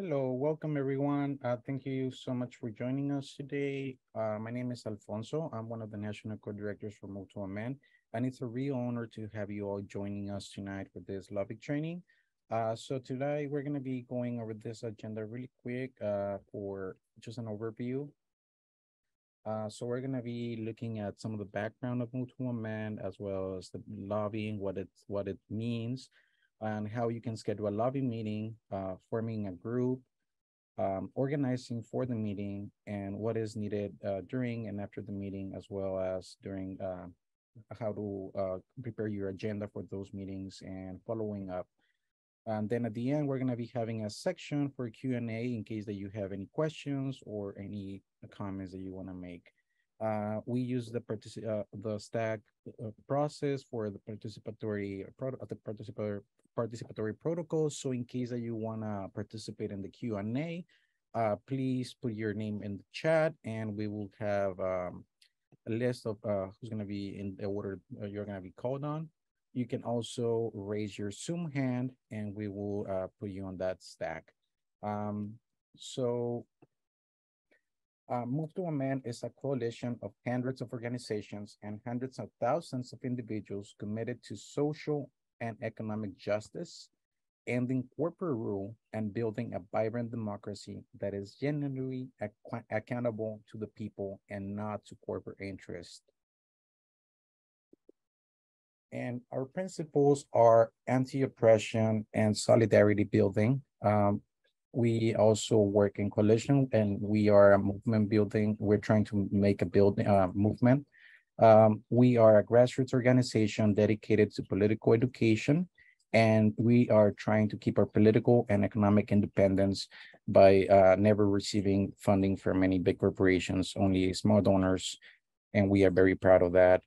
Hello, welcome everyone. Thank you so much for joining us today. My name is Alfonso. I'm one of the national co-directors for Move to Amend, and it's a real honor to have you all joining us tonight for this LOBIC training. So today we're going to be going over this agenda really quick for just an overview. So we're going to be looking at some of the background of Move to Amend, as well as the lobbying, what it means, and how you can schedule a lobby meeting, forming a group, organizing for the meeting, and what is needed during and after the meeting, as well as during how to prepare your agenda for those meetings and following up. And then at the end, we're going to be having a section for Q&A in case that you have any questions or any comments that you want to make. We use the stack process for the participatory protocol. So in case that you want to participate in the Q&A, please put your name in the chat, and we will have a list of who's going to be in the order you're going to be called on. You can also raise your Zoom hand, and we will put you on that stack. Move to Amend is a coalition of hundreds of organizations and hundreds of thousands of individuals committed to social and economic justice, ending corporate rule, and building a vibrant democracy that is genuinely accountable to the people and not to corporate interests. And our principles are anti-oppression and solidarity building. We also work in coalition, and we are a movement building. We're trying to make a movement. We are a grassroots organization dedicated to political education, and we are trying to keep our political and economic independence by never receiving funding from any big corporations, only small donors, and we are very proud of that.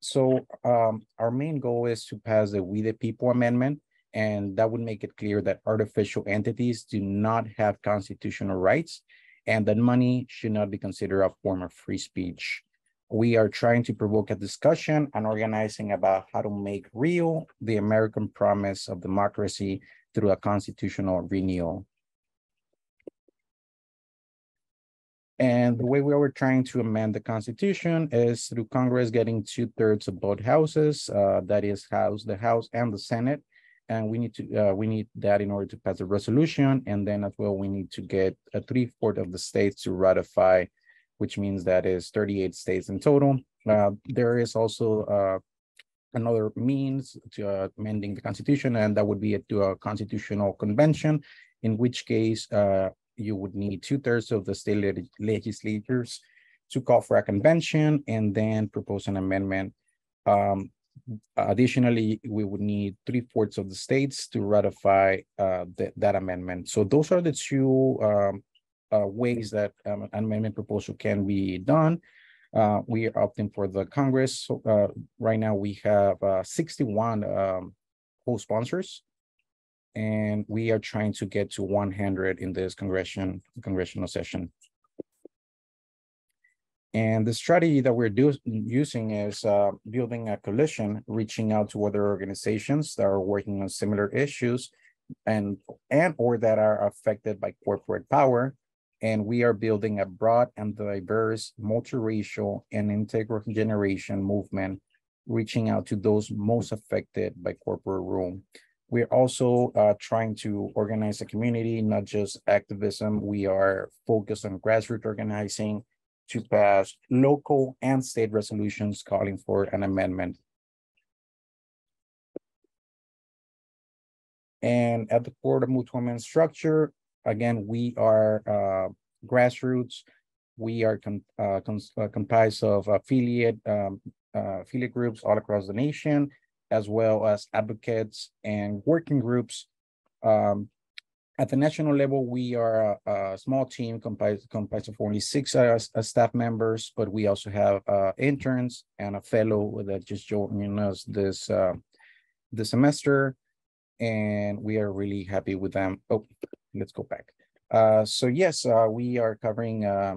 So our main goal is to pass the We the People Amendment, and that would make it clear that artificial entities do not have constitutional rights, and that money should not be considered a form of free speech. We are trying to provoke a discussion and organizing about how to make real the American promise of democracy through a constitutional renewal. And the way we were trying to amend the Constitution is through Congress getting 2/3 of both houses, that is the House and the Senate. And we need that in order to pass a resolution. And then as well, we need to get a 3/4 of the states to ratify, which means that is 38 states in total. There is also another means to amending the Constitution, and that would be to a constitutional convention, in which case you would need 2/3 of the state legislatures to call for a convention and then propose an amendment. Additionally, we would need 3/4 of the states to ratify that amendment. So those are the two ways that an amendment proposal can be done. We are opting for the Congress. So, right now we have 61 co-sponsors, and we are trying to get to 100 in this congressional session. And the strategy that we're using is building a coalition, reaching out to other organizations that are working on similar issues and or that are affected by corporate power. And we are building a broad and diverse, multiracial and intergeneration movement, reaching out to those most affected by corporate rule. We're also trying to organize a community, not just activism. We are focused on grassroots organizing to pass local and state resolutions calling for an amendment. And at the core of Move to Amend structure, again, we are grassroots. We are comprised of affiliate groups all across the nation, as well as advocates and working groups. At the national level, we are a small team comprised of only 6 staff members, but we also have interns and a fellow that just joined us this semester, and we are really happy with them. Oh, let's go back. So yes, we are covering a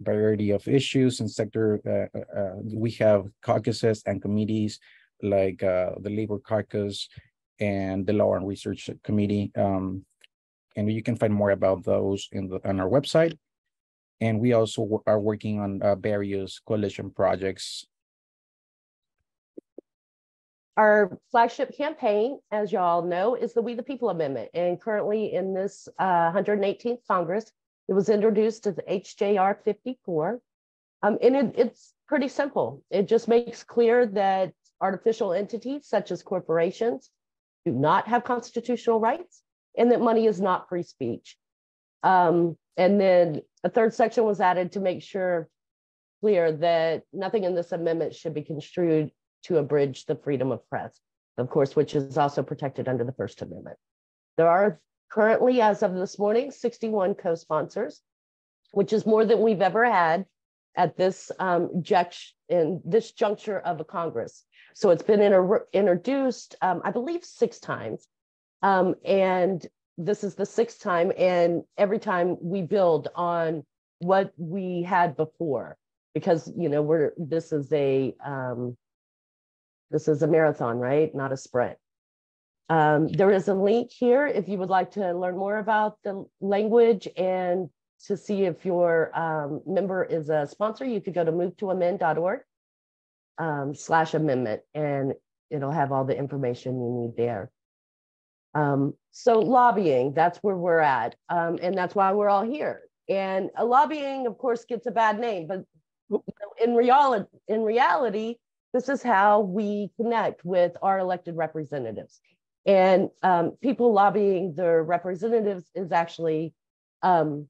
variety of issues and sector. We have caucuses and committees like the Labor Caucus, and the Law and Research Committee. And you can find more about those on our website. And we also are working on various coalition projects. Our flagship campaign, as you all know, is the We the People Amendment. And currently in this 118th Congress, it was introduced as HJR 54. And it's pretty simple. It just makes clear that artificial entities such as corporations do not have constitutional rights and that money is not free speech. And then a third section was added to make sure clear that nothing in this amendment should be construed to abridge the freedom of press, of course, which is also protected under the First Amendment. There are currently, as of this morning, 61 co-sponsors, which is more than we've ever had at this this juncture of a Congress. So it's been introduced, I believe, 6 times. And this is the 6th time. And every time we build on what we had before, because, you know, this is a marathon, right? Not a sprint. There is a link here if you would like to learn more about the language and to see if your member is a sponsor. You could go to movetoamend.org /amendment, and it'll have all the information you need there. So lobbying, that's where we're at. And that's why we're all here. And lobbying, of course, gets a bad name, but in reality, this is how we connect with our elected representatives. And people lobbying their representatives is actually how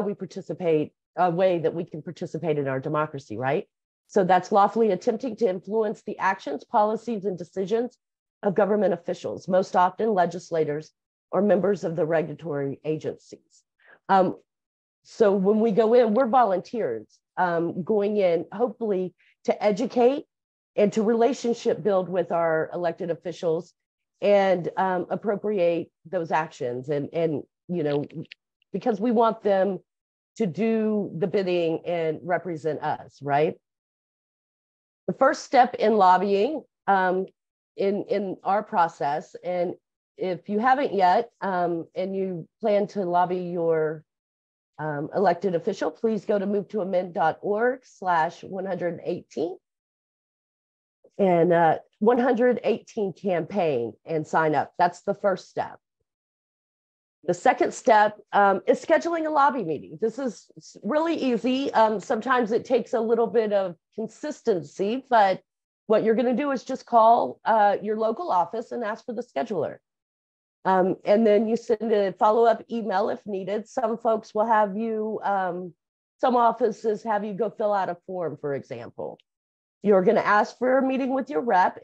we participate, a way that we can participate in our democracy, right? So that's lawfully attempting to influence the actions, policies, and decisions of government officials, most often legislators or members of the regulatory agencies. So when we go in, we're volunteers going in, hopefully, to educate and to relationship build with our elected officials and appropriate those actions. And you know, because we want them to do the bidding and represent us, right? The first step in lobbying in our process, and if you haven't yet and you plan to lobby your elected official, please go to movetoamend.org /118 and 118 campaign and sign up. That's the first step. The second step is scheduling a lobby meeting. This is really easy. Sometimes it takes a little bit of consistency, but what you're going to do is just call your local office and ask for the scheduler. And then you send a follow-up email if needed. Some folks will have you, some offices have you go fill out a form, for example. You're going to ask for a meeting with your rep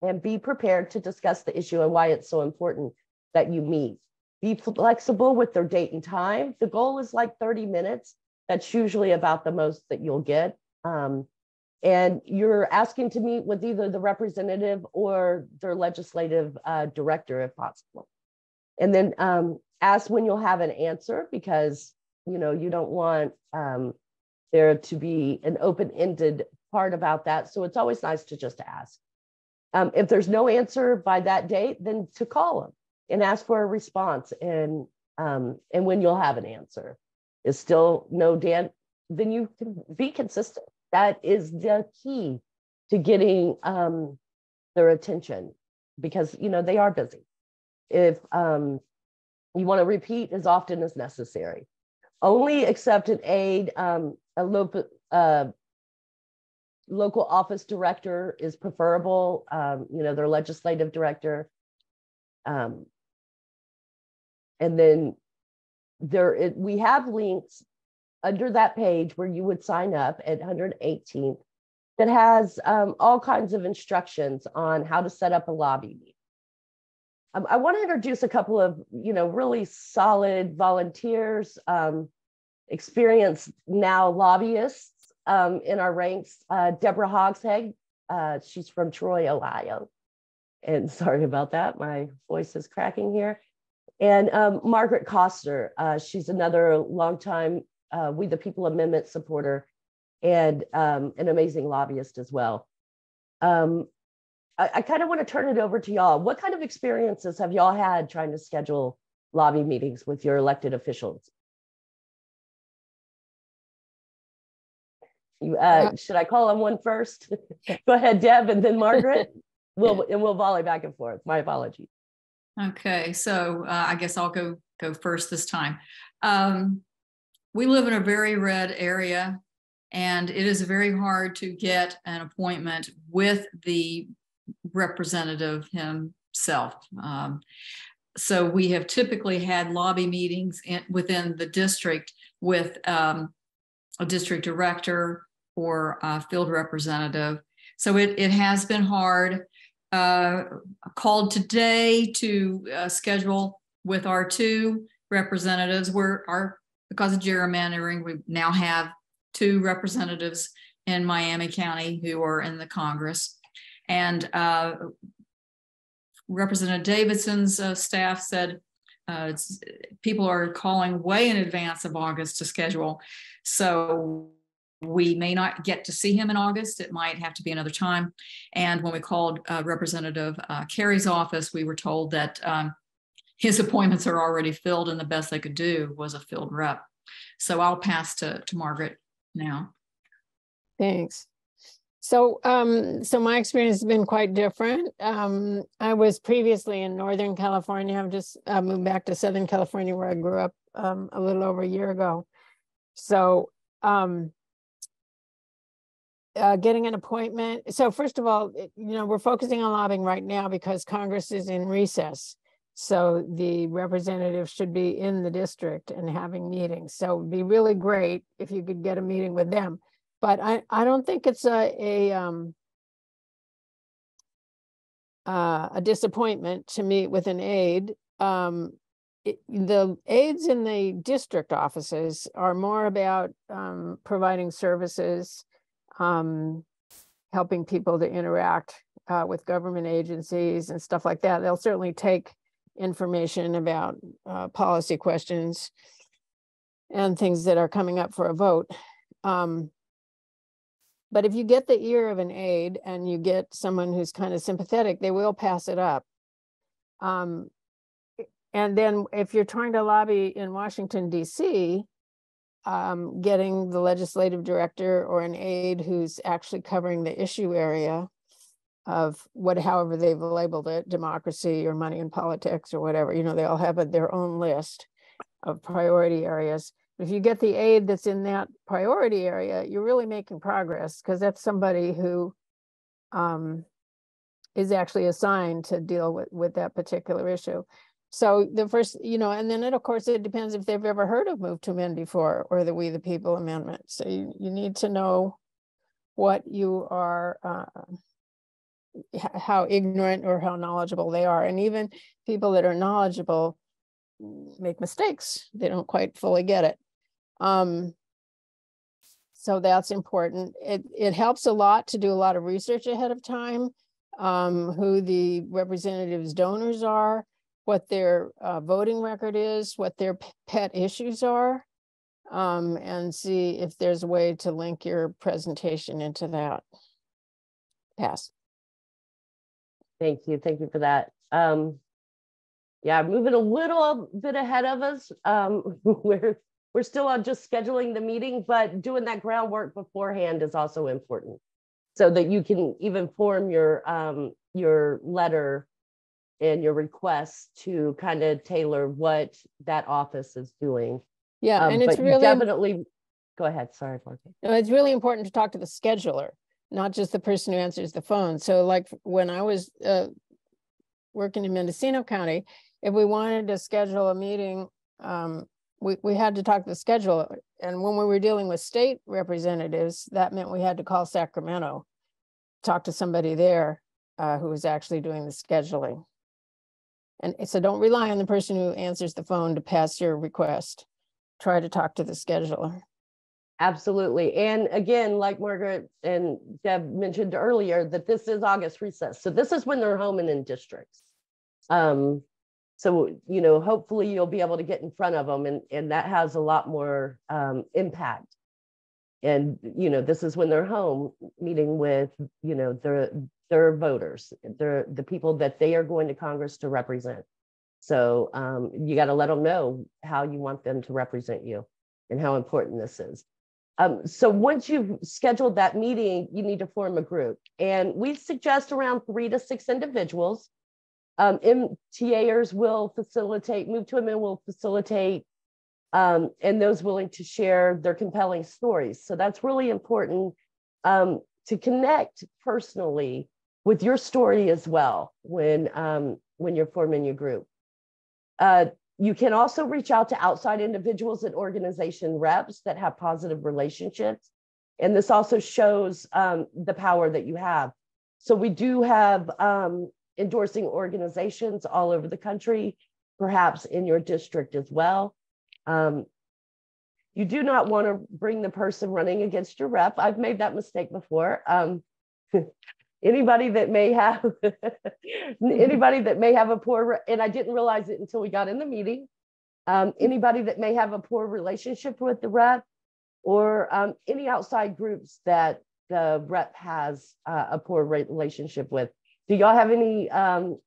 and be prepared to discuss the issue and why it's so important that you meet. Be flexible with their date and time. The goal is like 30 minutes. That's usually about the most that you'll get. And you're asking to meet with either the representative or their legislative director if possible. And then ask when you'll have an answer, because you know you don't want there to be an open-ended part about that. So it's always nice to just ask. If there's no answer by that date, then to call them and ask for a response, and when you'll have an answer. Is still no Dan, then you can be consistent. That is the key to getting their attention, because you know they are busy. If you want to repeat as often as necessary, only accept an aid. A local office director is preferable. You know, their legislative director. And then we have links under that page where you would sign up at 118 that has all kinds of instructions on how to set up a lobby meeting. I want to introduce a couple of, you know, really solid volunteers, experienced now lobbyists in our ranks. Deborah Hogshead, she's from Troy, Ohio. And sorry about that, my voice is cracking here. And Margaret Coster, she's another longtime We the People Amendment supporter and an amazing lobbyist as well. I kind of want to turn it over to y'all. What kind of experiences have y'all had trying to schedule lobby meetings with your elected officials? Should I call on one first? Go ahead, Deb, and then Margaret. We'll volley back and forth. My apologies. Okay, so I guess I'll go first this time. We live in a very red area, and it is very hard to get an appointment with the representative himself. So we have typically had lobby meetings within the district with a district director or a field representative. So it has been hard. Called today to schedule with our two representatives. Because of gerrymandering, we now have two representatives in Miami County who are in the Congress. And Representative Davidson's staff said people are calling way in advance of August to schedule. So we may not get to see him in August. It might have to be another time. And when we called Representative Kerry's office, we were told that his appointments are already filled and the best they could do was a filled rep. So I'll pass to Margaret now. Thanks. So my experience has been quite different. I was previously in Northern California. I've just moved back to Southern California, where I grew up a little over a year ago. So getting an appointment. So first of all, we're focusing on lobbying right now because Congress is in recess. So the representatives should be in the district and having meetings. So it'd be really great if you could get a meeting with them. But I don't think it's a disappointment to meet with an aide. The aides in the district offices are more about providing services, helping people to interact with government agencies and stuff like that. They'll certainly take information about policy questions and things that are coming up for a vote. But if you get the ear of an aide and you get someone who's kind of sympathetic, they will pass it up. And then if you're trying to lobby in Washington, D.C., getting the legislative director or an aide who's actually covering the issue area of however they've labeled it, democracy or money and politics or whatever, they all have their own list of priority areas. If you get the aide that's in that priority area, you're really making progress because that's somebody who is actually assigned to deal with that particular issue. So the first, and then of course, it depends if they've ever heard of Move to Amend before or the We the People Amendment. So you need to know what you are, how ignorant or how knowledgeable they are. And even people that are knowledgeable make mistakes. They don't quite fully get it. So that's important. It helps a lot to do a lot of research ahead of time, who the representatives' donors are, what their voting record is, what their pet issues are, and see if there's a way to link your presentation into that. Pass. Thank you for that. Yeah, moving a little bit ahead of us. We're still on just scheduling the meeting, but doing that groundwork beforehand is also important, so that you can even form your letter and your request to kind of tailor what that office is doing. Yeah, and it's really definitely. Go ahead. Sorry, Margaret. No, it's really important to talk to the scheduler, not just the person who answers the phone. So, like when I was working in Mendocino County, if we wanted to schedule a meeting, we had to talk to the scheduler. And when we were dealing with state representatives, that meant we had to call Sacramento, talk to somebody there who was actually doing the scheduling. And so don't rely on the person who answers the phone to pass your request. Try to talk to the scheduler. Absolutely. And again, like Margaret and Deb mentioned earlier, that this is August recess. So this is when they're home and in districts. So, hopefully you'll be able to get in front of them, and that has a lot more impact And, you know, this is when they're home meeting with, you know, their voters, the people that they are going to Congress to represent. So you got to let them know how you want them to represent you and how important this is. So once you've scheduled that meeting, you need to form a group. And we suggest around 3 to 6 individuals. MTAers will facilitate, Move to Amend will facilitate, and those willing to share their compelling stories. So that's really important to connect personally with your story as well when you're forming your group. You can also reach out to outside individuals and organization reps that have positive relationships. And this also shows the power that you have. So we do have endorsing organizations all over the country, perhaps in your district as well. You do not want to bring the person running against your rep. I've made that mistake before. Anybody that may have a poor, and I didn't realize it until we got in the meeting, anybody that may have a poor relationship with the rep, or any outside groups that the rep has a poor relationship with. Do y'all have any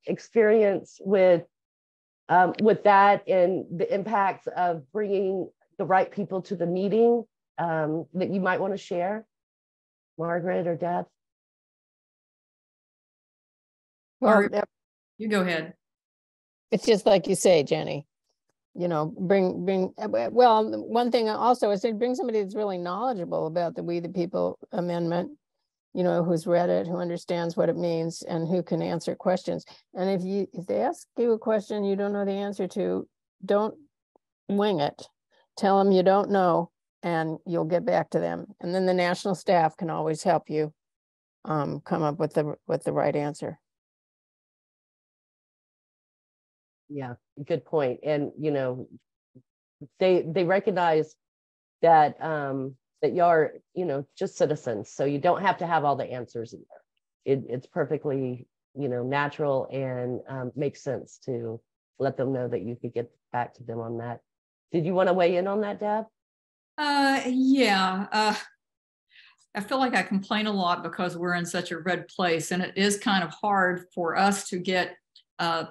experience with that and the impacts of bringing the right people to the meeting that you might want to share, Margaret or Deb? Margaret, you go ahead. It's just like you say, Jenny, you know, well, one thing also is to bring somebody that's really knowledgeable about the We the People Amendment, you know, who's read it, who understands what it means, and who can answer questions. And if they ask you a question you don't know the answer to, don't wing it. Tell them you don't know, and you'll get back to them. And then the national staff can always help you come up with the right answer. Yeah, good point. And, you know, they recognize that that you are, you know, just citizens. So you don't have to have all the answers either. It's perfectly, you know, natural and makes sense to let them know that you could get back to them on that. Did you want to weigh in on that, Deb? Yeah. I feel like I complain a lot because we're in such a red place, and it is kind of hard for us to get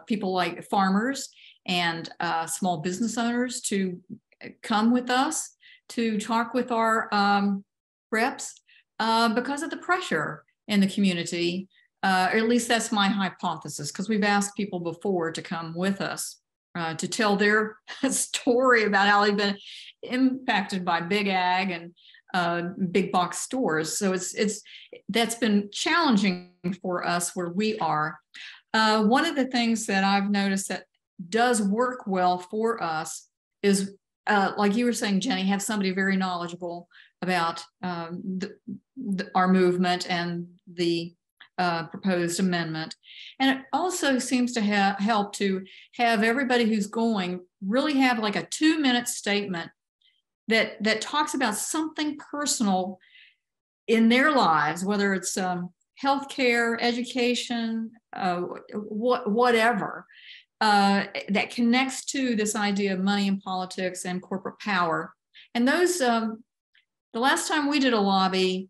people like farmers and small business owners to come with us to talk with our reps because of the pressure in the community. Or at least that's my hypothesis, because we've asked people before to come with us to tell their story about how they've been impacted by big ag and big box stores. So that's been challenging for us where we are. One of the things that I've noticed that does work well for us is, like you were saying, Jenny, have somebody very knowledgeable about our movement and the proposed amendment. And it also seems to help to have everybody who's going really have like a 2-minute statement that talks about something personal in their lives, whether it's healthcare, education, whatever, that connects to this idea of money and politics and corporate power. And those, the last time we did a lobby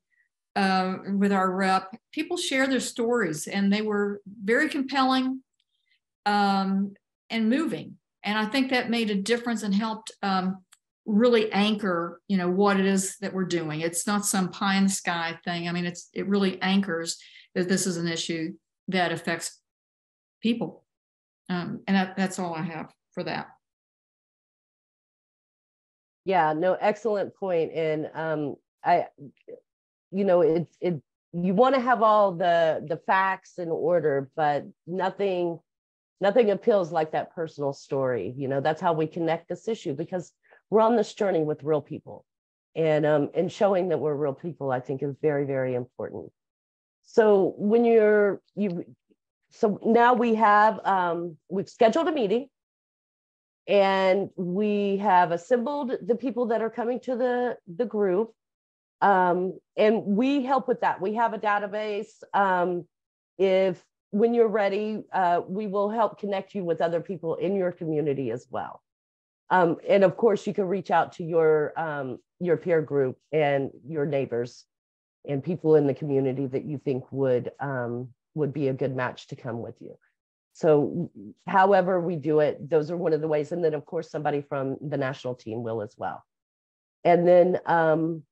with our rep, people share their stories, and they were very compelling and moving. And I think that made a difference and helped really anchor, you know, what it is that we're doing. It's not some pie in the sky thing. I mean, it really anchors that this is an issue that affects people. And that's all I have for that. Yeah, no, excellent point. And you know, you want to have all the facts in order, but nothing appeals like that personal story. You know, that's how we connect this issue, because we're on this journey with real people, and showing that we're real people, I think, is very, very important. So when so now we have, we've scheduled a meeting, and we have assembled the people that are coming to the group, and we help with that. We have a database. When you're ready, we will help connect you with other people in your community as well. And of course, you can reach out to your peer group and your neighbors and people in the community that you think would be a good match to come with you. So however we do it, those are one of the ways. And then, of course, somebody from the national team will as well. And then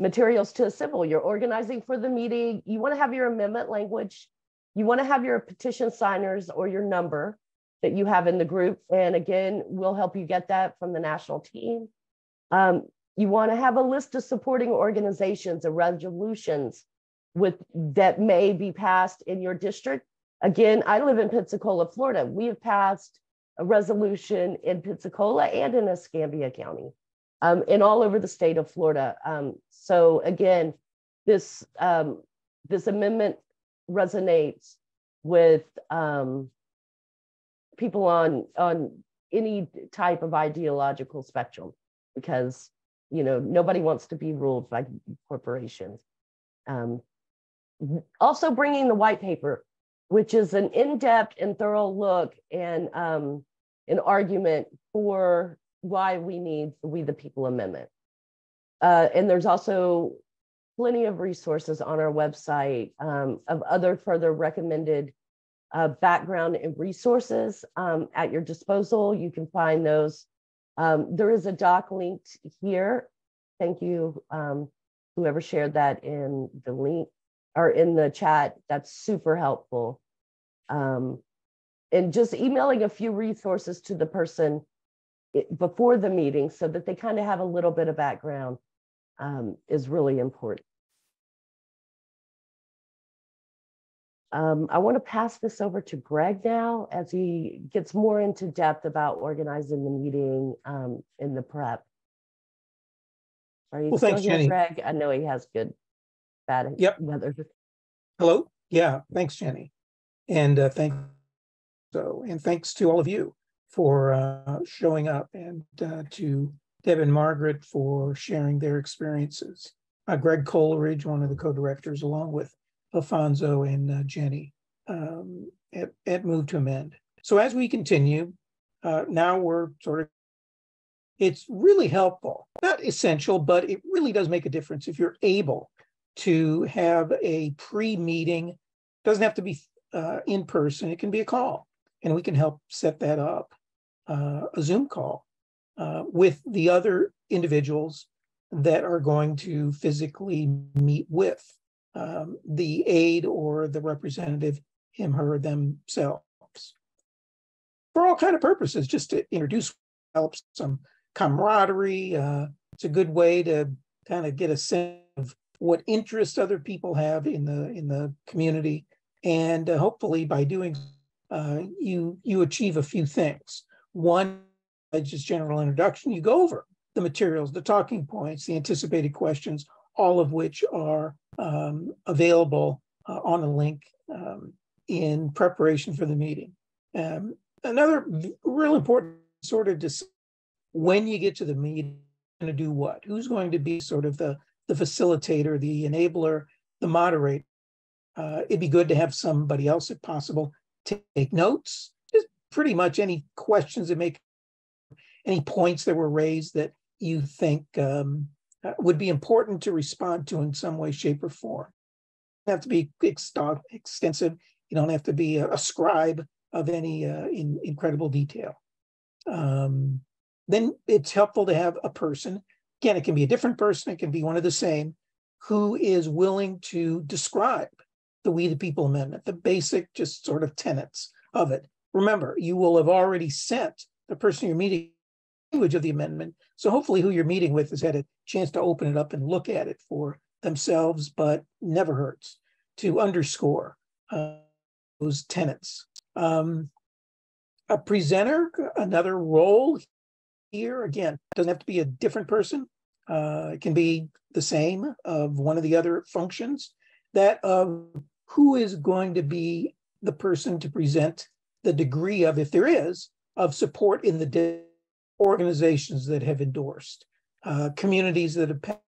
materials to assemble. You're organizing for the meeting. You want to have your amendment language. You want to have your petition signers or your number that you have in the group. And again, we'll help you get that from the national team. You want to have a list of supporting organizations and resolutions that may be passed in your district. Again, I live in Pensacola, Florida. We have passed a resolution in Pensacola and in Escambia County and all over the state of Florida. So again, this amendment resonates with people on any type of ideological spectrum, because nobody wants to be ruled by corporations. Also bringing the white paper, which is an in-depth and thorough look and an argument for why we need the We the People Amendment. And there's also plenty of resources on our website of other further recommended background and resources at your disposal. You can find those. There is a doc linked here. Thank you, whoever shared that in the link or in the chat. That's super helpful. And just emailing a few resources to the person before the meeting so that they kind of have a little bit of background is really important. I want to pass this over to Greg now as he gets more into depth about organizing the meeting in the prep. Are you still here, Jenny? Greg? I know he has bad weather. Hello. Yeah. Thanks, Jenny. And thanks to all of you for showing up, and to Deb and Margaret for sharing their experiences. Greg Coleridge, one of the co-directors, along with Alfonso and Jenny at Move to Amend. So as we continue, now we're it's really helpful, not essential, but it really does make a difference if you're able to have a pre-meeting. Doesn't have to be in person, it can be a call, and we can help set that up, a Zoom call with the other individuals that are going to physically meet with the aide or the representative, him, her, themselves, for all kinds of purposes, just to introduce, help some camaraderie. It's a good way to kind of get a sense of what interests other people have in the community, and hopefully by doing you achieve a few things. One, just general introduction. You go over the materials, the talking points, the anticipated questions, all of which are available on a link in preparation for the meeting. Another real important decide when you get to the meeting, going to do what? Who's going to be the facilitator, the enabler, the moderator? It'd be good to have somebody else, if possible, take notes. Just pretty much any questions that make, any points that were raised that you think would be important to respond to in some way, shape, or form. It doesn't have to be extensive. You don't have to be a scribe of any incredible detail. Then it's helpful to have a person. Again, it can be a different person. It can be one of the same, who is willing to describe the We the People Amendment, the basic just tenets of it. Remember, you will have already sent the person you're meeting language of the amendment. So hopefully who you're meeting with has had a chance to open it up and look at it for themselves, but never hurts to underscore those tenets. A presenter, another role here, again, doesn't have to be a different person. It can be the same of one of the other functions, that of who is going to be the person to present the degree of, if there is, of support in the organizations that have endorsed, communities that have passed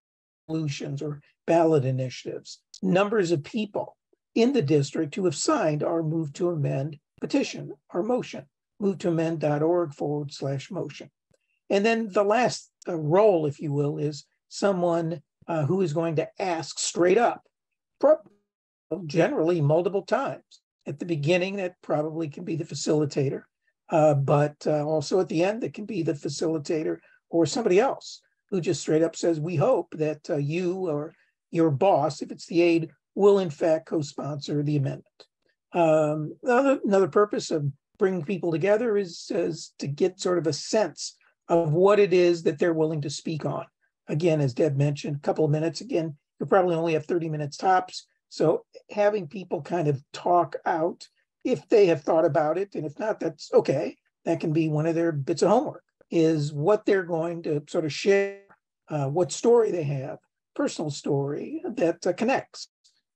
solutions or ballot initiatives, numbers of people in the district who have signed our Move to Amend petition, our motion, MoveToAmend.org/motion. And then the last role, if you will, is someone who is going to ask straight up, generally multiple times. At the beginning, that probably can be the facilitator, but also at the end, that can be the facilitator or somebody else who just straight up says, we hope that you or your boss, if it's the aide, will in fact co-sponsor the amendment. Another purpose of bringing people together is to get sort of a sense of what it is that they're willing to speak on. Again, as Deb mentioned, a couple of minutes. Again, you probably only have 30 minutes tops. So having people kind of talk out if they have thought about it, and if not, that's okay. That can be one of their bits of homework, is what they're going to sort of share, what story they have, personal story that connects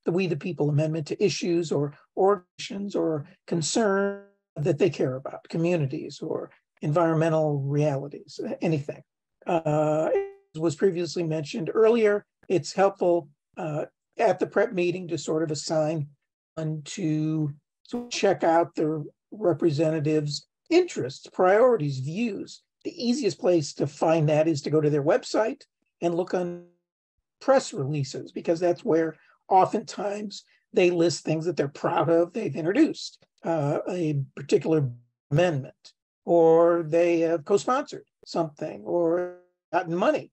the We the People Amendment to issues or organizations or concerns that they care about, communities or environmental realities, anything. As was previously mentioned earlier, it's helpful at the prep meeting to sort of assign one to check out their representatives' interests, priorities, views. The easiest place to find that is to go to their website and look on press releases, because that's where oftentimes they list things that they're proud of they've introduced, a particular amendment, or they have co-sponsored something or gotten money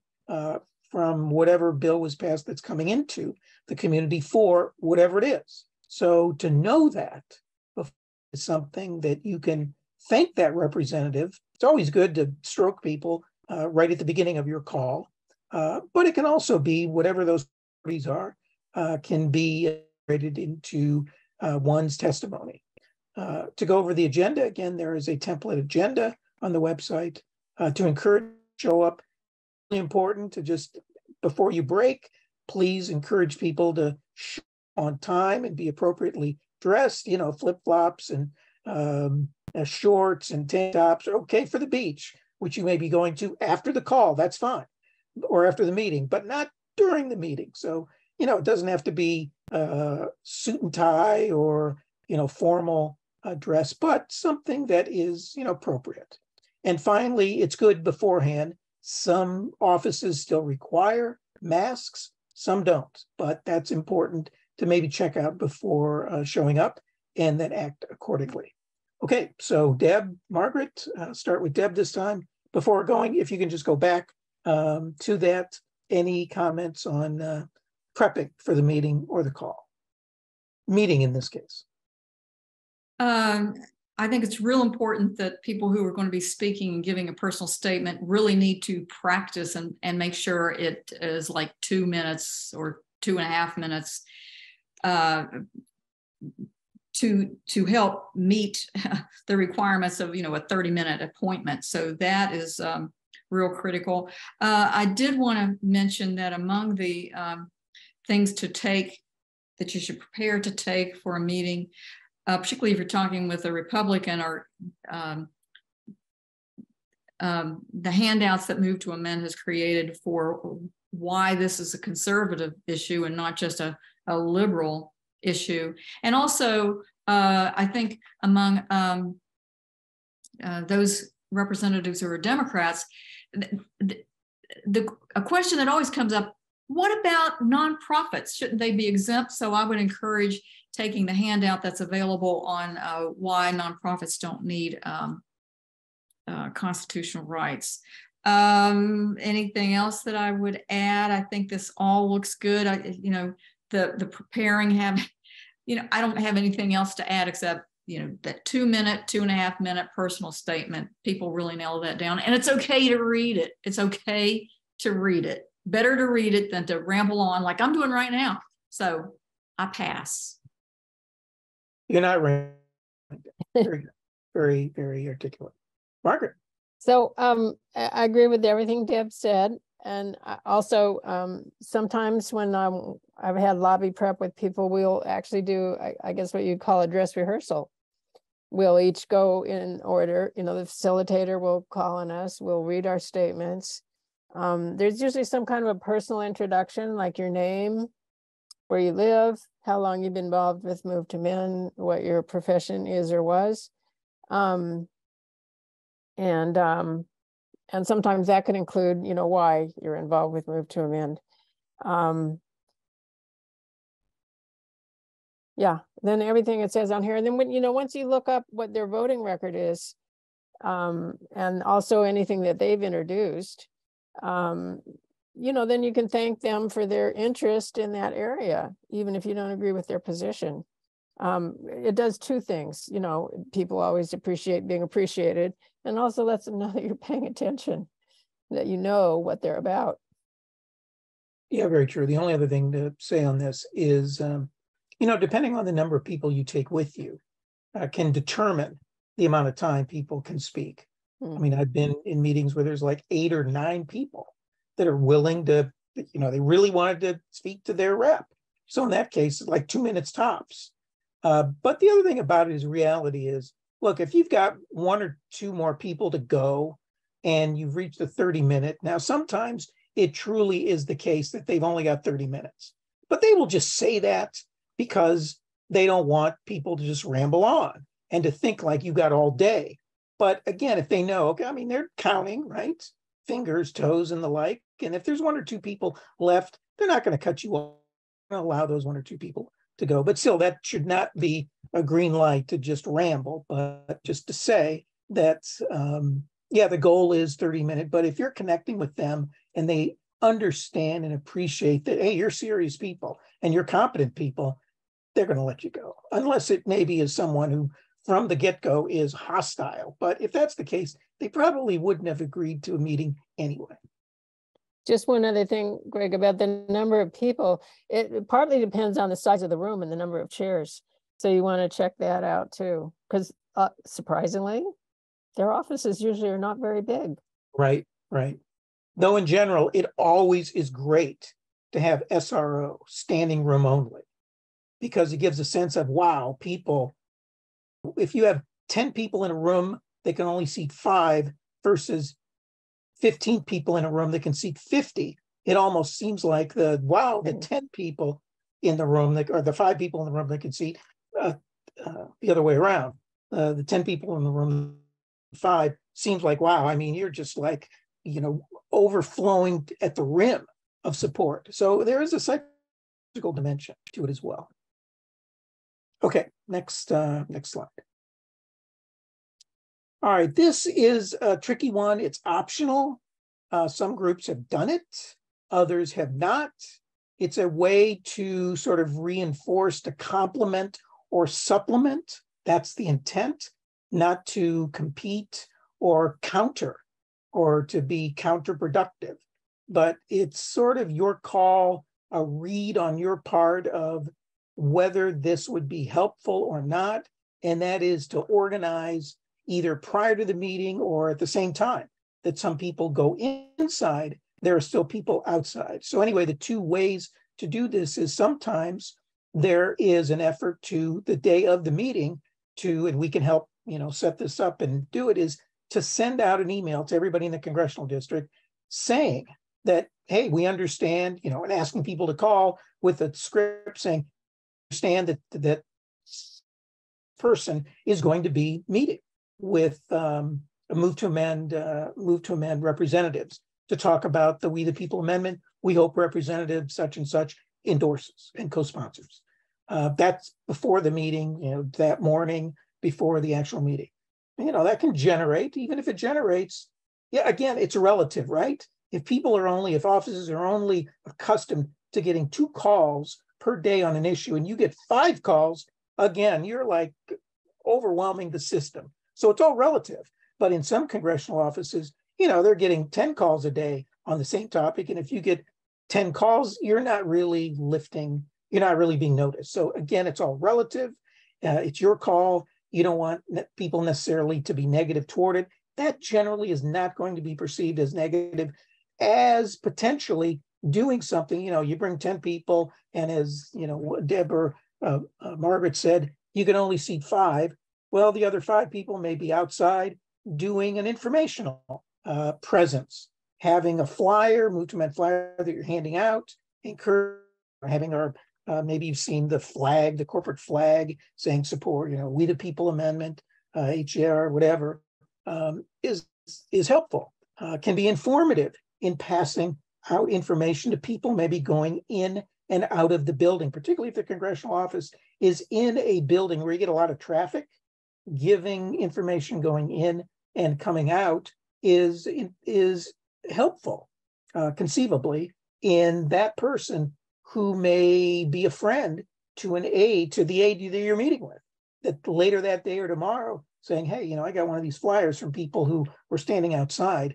from whatever bill was passed that's coming into the community for whatever it is. So to know that is something that you can thank that representative. It's always good to stroke people right at the beginning of your call, but it can also be whatever those priorities are, can be integrated into one's testimony. To go over the agenda, again, there is a template agenda on the website to encourage you to show up. Really important to just, before you break, please encourage people to show up on time and be appropriately dressed. You know, flip-flops and shorts and tank tops are okay for the beach, which you may be going to after the call, that's fine, or after the meeting, but not during the meeting. So, you know, it doesn't have to be suit and tie or, you know, formal dress, but something that is, you know, appropriate. And finally, it's good beforehand. Some offices still require masks, some don't, but that's important to maybe check out before showing up and then act accordingly. Okay, so Deb, Margaret, start with Deb this time. Before going, if you can just go back to that, any comments on prepping for the meeting or the call? Meeting in this case. I think it's real important that people who are going to be speaking and giving a personal statement really need to practice and make sure it is like 2 minutes or 2.5 minutes to help meet the requirements of, you know, a 30-minute appointment. So that is real critical. I did want to mention that among the things to take that you should prepare to take for a meeting, particularly if you're talking with a Republican, or the handouts that Move to Amend has created for why this is a conservative issue and not just a liberal issue. And also, I think among those representatives who are Democrats, a question that always comes up, what about nonprofits? Shouldn't they be exempt? So I would encourage taking the handout that's available on why nonprofits don't need constitutional rights. Anything else that I would add? I think this all looks good. You know, the preparing, you know, I don't have anything else to add except, you know, that 2 minute, 2.5 minute personal statement. People really nail that down, and it's okay to read it. It's okay to read it. Better to read it than to ramble on like I'm doing right now. So I pass. You're not rambling. Very, very, very articulate. Margaret. So I agree with everything Deb said. And I also sometimes when I've had lobby prep with people, we'll actually do, I guess what you'd call a dress rehearsal. We'll each go in order, you know, the facilitator will call on us, we'll read our statements. There's usually some kind of a personal introduction, like your name, where you live, how long you've been involved with Move to Amend, what your profession is or was. And And sometimes that could include, you know, why you're involved with Move to Amend. Yeah, then everything it says on here. And then, when, you know, once you look up what their voting record is, and also anything that they've introduced, you know, then you can thank them for their interest in that area, even if you don't agree with their position. It does two things, you know, people always appreciate being appreciated, and also lets them know that you're paying attention, that you know what they're about. Yeah, very true. The only other thing to say on this is, you know, depending on the number of people you take with you, can determine the amount of time people can speak. Mm. I mean, I've been in meetings where there's like 8 or 9 people that are willing to, you know, they really wanted to speak to their rep. So in that case, like 2 minutes tops. But the other thing about it is reality is, look, if you've got 1 or 2 more people to go and you've reached a 30-minute, now sometimes it truly is the case that they've only got 30 minutes, but they will just say that because they don't want people to just ramble on and to think like you got all day. But again, if they know, okay, I mean, they're counting, right? Fingers, toes, and the like. And if there's 1 or 2 people left, they're not going to cut you off and allow those 1 or 2 people to go. But still, that should not be a green light to just ramble, but just to say that, yeah, the goal is 30-minute, but if you're connecting with them and they understand and appreciate that, hey, you're serious people and you're competent people, they're going to let you go, unless it maybe is someone who from the get-go is hostile. But if that's the case, they probably wouldn't have agreed to a meeting anyway. Just one other thing, Greg, about the number of people, it partly depends on the size of the room and the number of chairs. So you want to check that out too, because surprisingly, their offices usually are not very big. Right, right. Though in general, it always is great to have SRO, standing room only, because it gives a sense of, wow, people, if you have 10 people in a room, they can only seat 5 versus 15 people in a room that can seat 50. It almost seems like the, wow, the 10 people in the room, that, or the 5 people in the room that can seat, the other way around. The 10 people in the room, 5, seems like, wow, I mean, you're just like, you know, overflowing at the rim of support. So there is a psychological dimension to it as well. Okay, next slide. All right, this is a tricky one. It's optional. Some groups have done it, others have not. It's a way to sort of reinforce, to complement or supplement. That's the intent, not to compete or counter or to be counterproductive. But it's sort of your call, a read on your part of whether this would be helpful or not, and that is to organize either prior to the meeting or at the same time that some people go inside, there are still people outside. So anyway, the two ways to do this is sometimes there is an effort to the day of the meeting to, and we can help, you know, set this up and do it, is to send out an email to everybody in the congressional district saying that, hey, we understand, you know, and asking people to call with a script saying, understand that that person is going to be meeting with a move to amend representatives to talk about the We the People Amendment. We hope representative such and such endorses and co-sponsors. That's before the meeting, you know, that morning before the actual meeting. You know, that can generate, even if it generates, yeah, again, it's relative, right? If people are only, if offices are only accustomed to getting 2 calls per day on an issue and you get 5 calls, again, you're like overwhelming the system. So it's all relative, but in some congressional offices, you know, they're getting 10 calls a day on the same topic. And if you get 10 calls, you're not really lifting, you're not really being noticed. So again, it's all relative. It's your call. You don't want people necessarily to be negative toward it. That generally is not going to be perceived as negative as potentially doing something. You know, you bring 10 people and as, you know, Deborah, Margaret said, you can only seat 5. Well, the other 5 people may be outside doing an informational presence, having a flyer, Move to Amend flyer that you're handing out, encouraging, having our, maybe you've seen the flag, the corporate flag saying support, you know, We the People Amendment, HJR, whatever, is helpful. can be informative in passing out information to people maybe going in and out of the building, particularly if the congressional office is in a building where you get a lot of traffic. Giving information going in and coming out is helpful, conceivably, in that person who may be a friend to an aide, to the aide that you're meeting with, that later that day or tomorrow saying, hey, you know, I got one of these flyers from people who were standing outside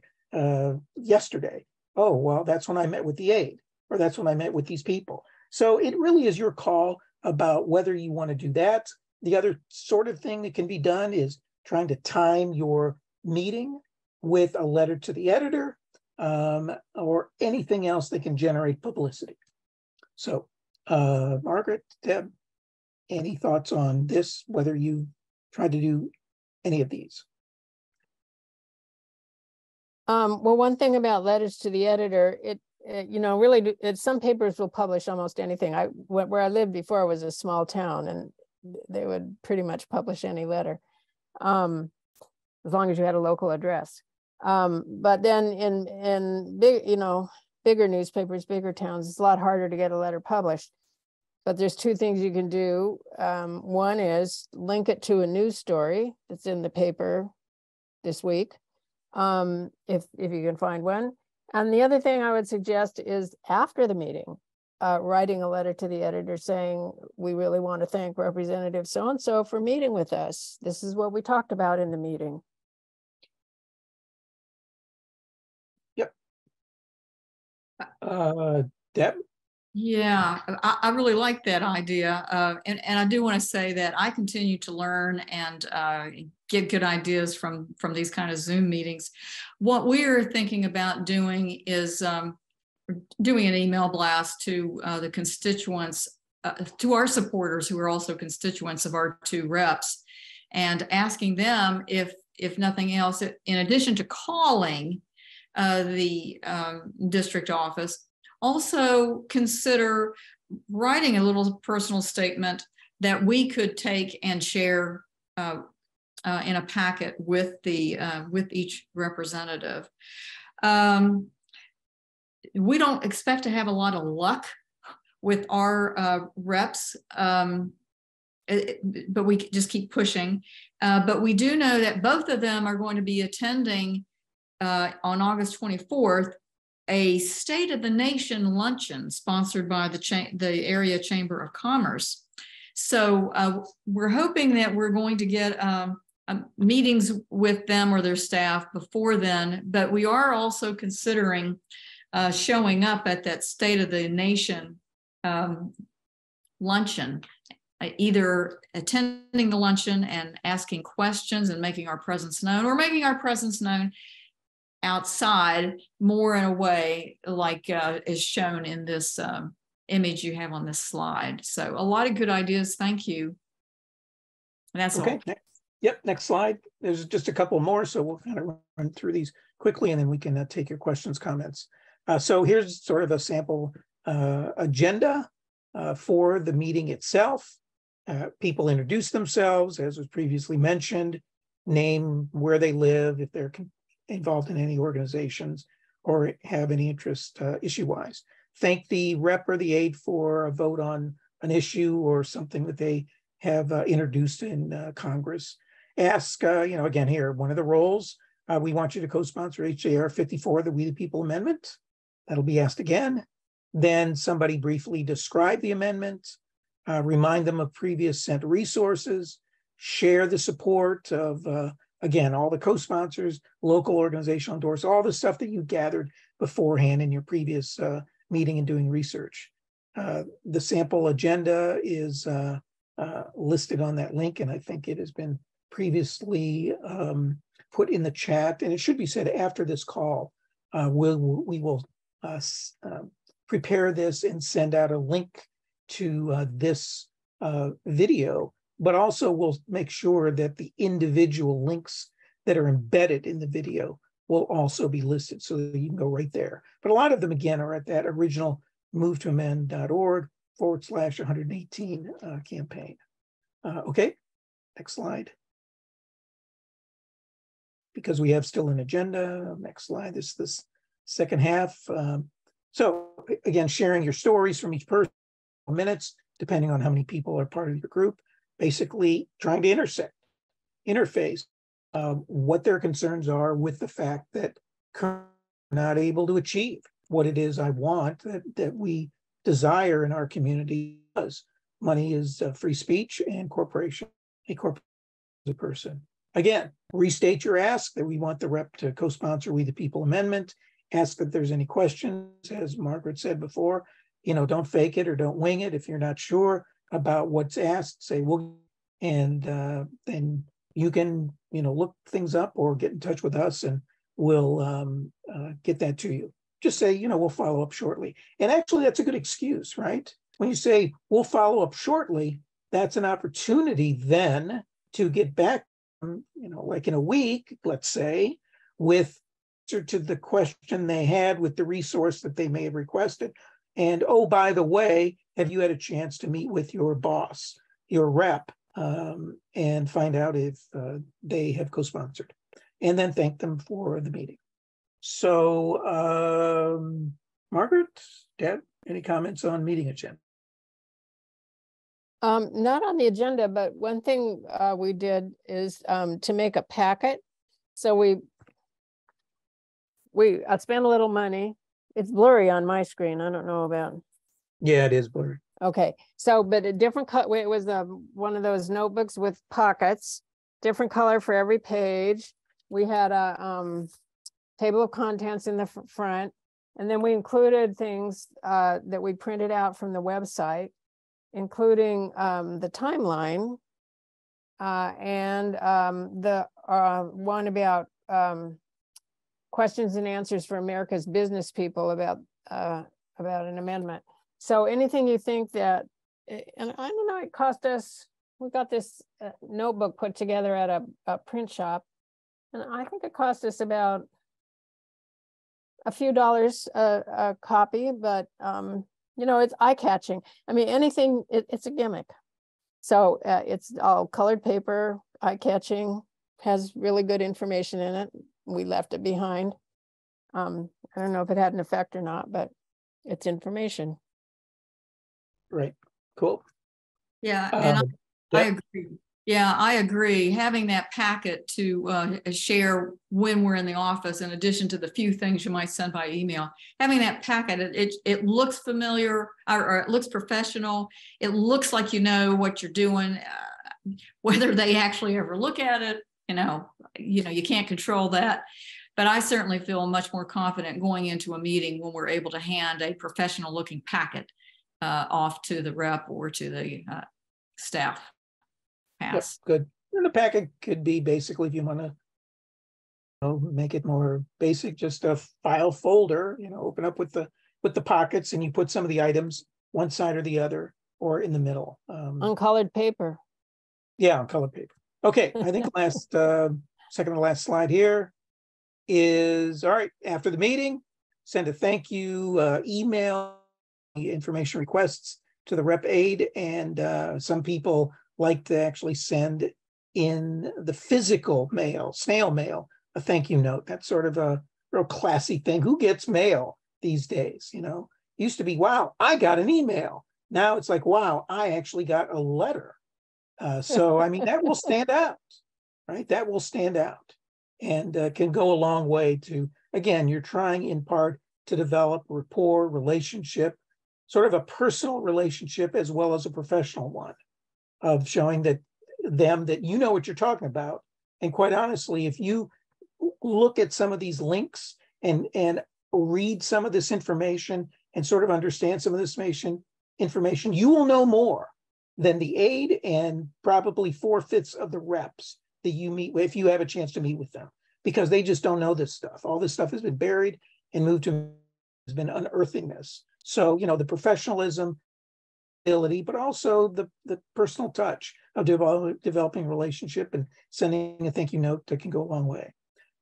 yesterday. Oh, well, that's when I met with the aide, or that's when I met with these people. So it really is your call about whether you want to do that. The other sort of thing that can be done is trying to time your meeting with a letter to the editor or anything else that can generate publicity. So, Margaret, Deb, any thoughts on this, whether you tried to do any of these? Well, one thing about letters to the editor, you know, really, some papers will publish almost anything. Where I lived before was a small town, and they would pretty much publish any letter, as long as you had a local address. But then in big, you know, bigger newspapers, bigger towns, it's a lot harder to get a letter published. But there's two things you can do. One is link it to a news story that's in the paper this week, if you can find one. And the other thing I would suggest is after the meeting, writing a letter to the editor saying, we really want to thank Representative so-and-so for meeting with us. This is what we talked about in the meeting. Yep. Deb? Yeah, I really like that idea. And I do want to say that I continue to learn and get good ideas from these kind of Zoom meetings. What we're thinking about doing is doing an email blast to the constituents, to our supporters who are also constituents of our two reps, and asking them if nothing else, in addition to calling the district office, also consider writing a little personal statement that we could take and share in a packet with each representative. We don't expect to have a lot of luck with our reps, but we just keep pushing. But we do know that both of them are going to be attending on August 24th, a State of the Nation luncheon sponsored by the area Chamber of Commerce. So we're hoping that we're going to get meetings with them or their staff before then, but we are also considering showing up at that State of the Nation luncheon, either attending the luncheon and asking questions and making our presence known, or making our presence known outside more in a way like is shown in this image you have on this slide. So a lot of good ideas. Thank you. And that's okay. All. Yep, next slide. There's just a couple more, so we'll kind of run through these quickly, and then we can take your questions, comments. So here's sort of a sample agenda for the meeting itself. People introduce themselves, as was previously mentioned, name where they live, if they're involved in any organizations or have any interest issue-wise. Thank the rep or the aide for a vote on an issue or something that they have introduced in Congress. Ask, you know, again here, one of the roles, we want you to co-sponsor HJR 54, the We the People Amendment. That'll be asked again. Then somebody briefly describe the amendment, remind them of previous sent resources, share the support of, again, all the co-sponsors, local organizational endorsers, all the stuff that you gathered beforehand in your previous meeting and doing research. The sample agenda is listed on that link, and I think it has been previously put in the chat, and it should be said after this call, we will prepare this and send out a link to this video, but also we'll make sure that the individual links that are embedded in the video will also be listed so that you can go right there. But a lot of them, again, are at that original movetoamend.org/118 campaign. Okay, next slide. because we have still an agenda. Next slide, this is this second half. So again, sharing your stories from each person, minutes, depending on how many people are part of your group, basically trying to interface what their concerns are with the fact that currently we're not able to achieve what it is I want, that we desire in our community. Because money is free speech, and a corporation is a person. Again, restate your ask that we want the rep to co-sponsor We the People Amendment. Ask that there's any questions, as Margaret said before. You know, don't fake it or don't wing it. If you're not sure about what's asked, say, well, and then you can, you know, look things up or get in touch with us, and we'll get that to you. Just say, you know, we'll follow up shortly. And actually, that's a good excuse, right? When you say, we'll follow up shortly, that's an opportunity then to get back, you know, like in a week, let's say, with answer to the question they had with the resource that they may have requested. And, oh, by the way, have you had a chance to meet with your boss, your rep, and find out if they have co-sponsored, and then thank them for the meeting. So, Margaret, Deb, any comments on meeting agenda? Not on the agenda, but one thing we did is to make a packet. So I spent a little money. It's blurry on my screen. I don't know about. Yeah, it is blurry. Okay. So, but a different color. It was one of those notebooks with pockets, different color for every page. We had a table of contents in the front. And then we included things that we printed out from the website, including the timeline and the one about questions and answers for America's business people about an amendment. So anything you think that, and I don't know, it cost us, we got this notebook put together at a print shop, and I think it cost us about a few dollars a copy, but you know, it's eye-catching. I mean, anything, it's a gimmick. So it's all colored paper, eye-catching, has really good information in it. We left it behind. I don't know if it had an effect or not, but it's information. Right, cool. Yeah, and I agree. Yeah, I agree. Having that packet to share when we're in the office, in addition to the few things you might send by email, having that packet, it looks familiar, or it looks professional. It looks like you know what you're doing, whether they actually ever look at it. You know, you can't control that. But I certainly feel much more confident going into a meeting when we're able to hand a professional looking packet off to the rep or to the staff. Yes, good. And the packet could be basically, if you want to, you know, make it more basic, just a file folder, you know, open up with the pockets, and you put some of the items one side or the other or in the middle. On colored paper. Yeah, on colored paper. Okay, I think last second to last slide here is, all right, after the meeting, send a thank you email, information requests to the rep aide, and some people like to actually send in the physical mail, snail mail, a thank you note. That's sort of a real classy thing. Who gets mail these days, you know? Used to be, wow, I got an email. Now it's like, wow, I actually got a letter. So, I mean, that will stand out, right? That will stand out, and can go a long way to, again, you're trying in part to develop rapport, relationship, sort of a personal relationship as well as a professional one, of showing that them that you know what you're talking about. And quite honestly, if you look at some of these links and read some of this information and sort of understand some of this information, you will know more than the aide and probably 4/5 of the reps that you meet with, if you have a chance to meet with them, because they just don't know this stuff. All this stuff has been buried, and Move to Amend has been unearthing this. So, you know, the professionalism, ability, but also the personal touch of developing a relationship, and sending a thank you note that can go a long way.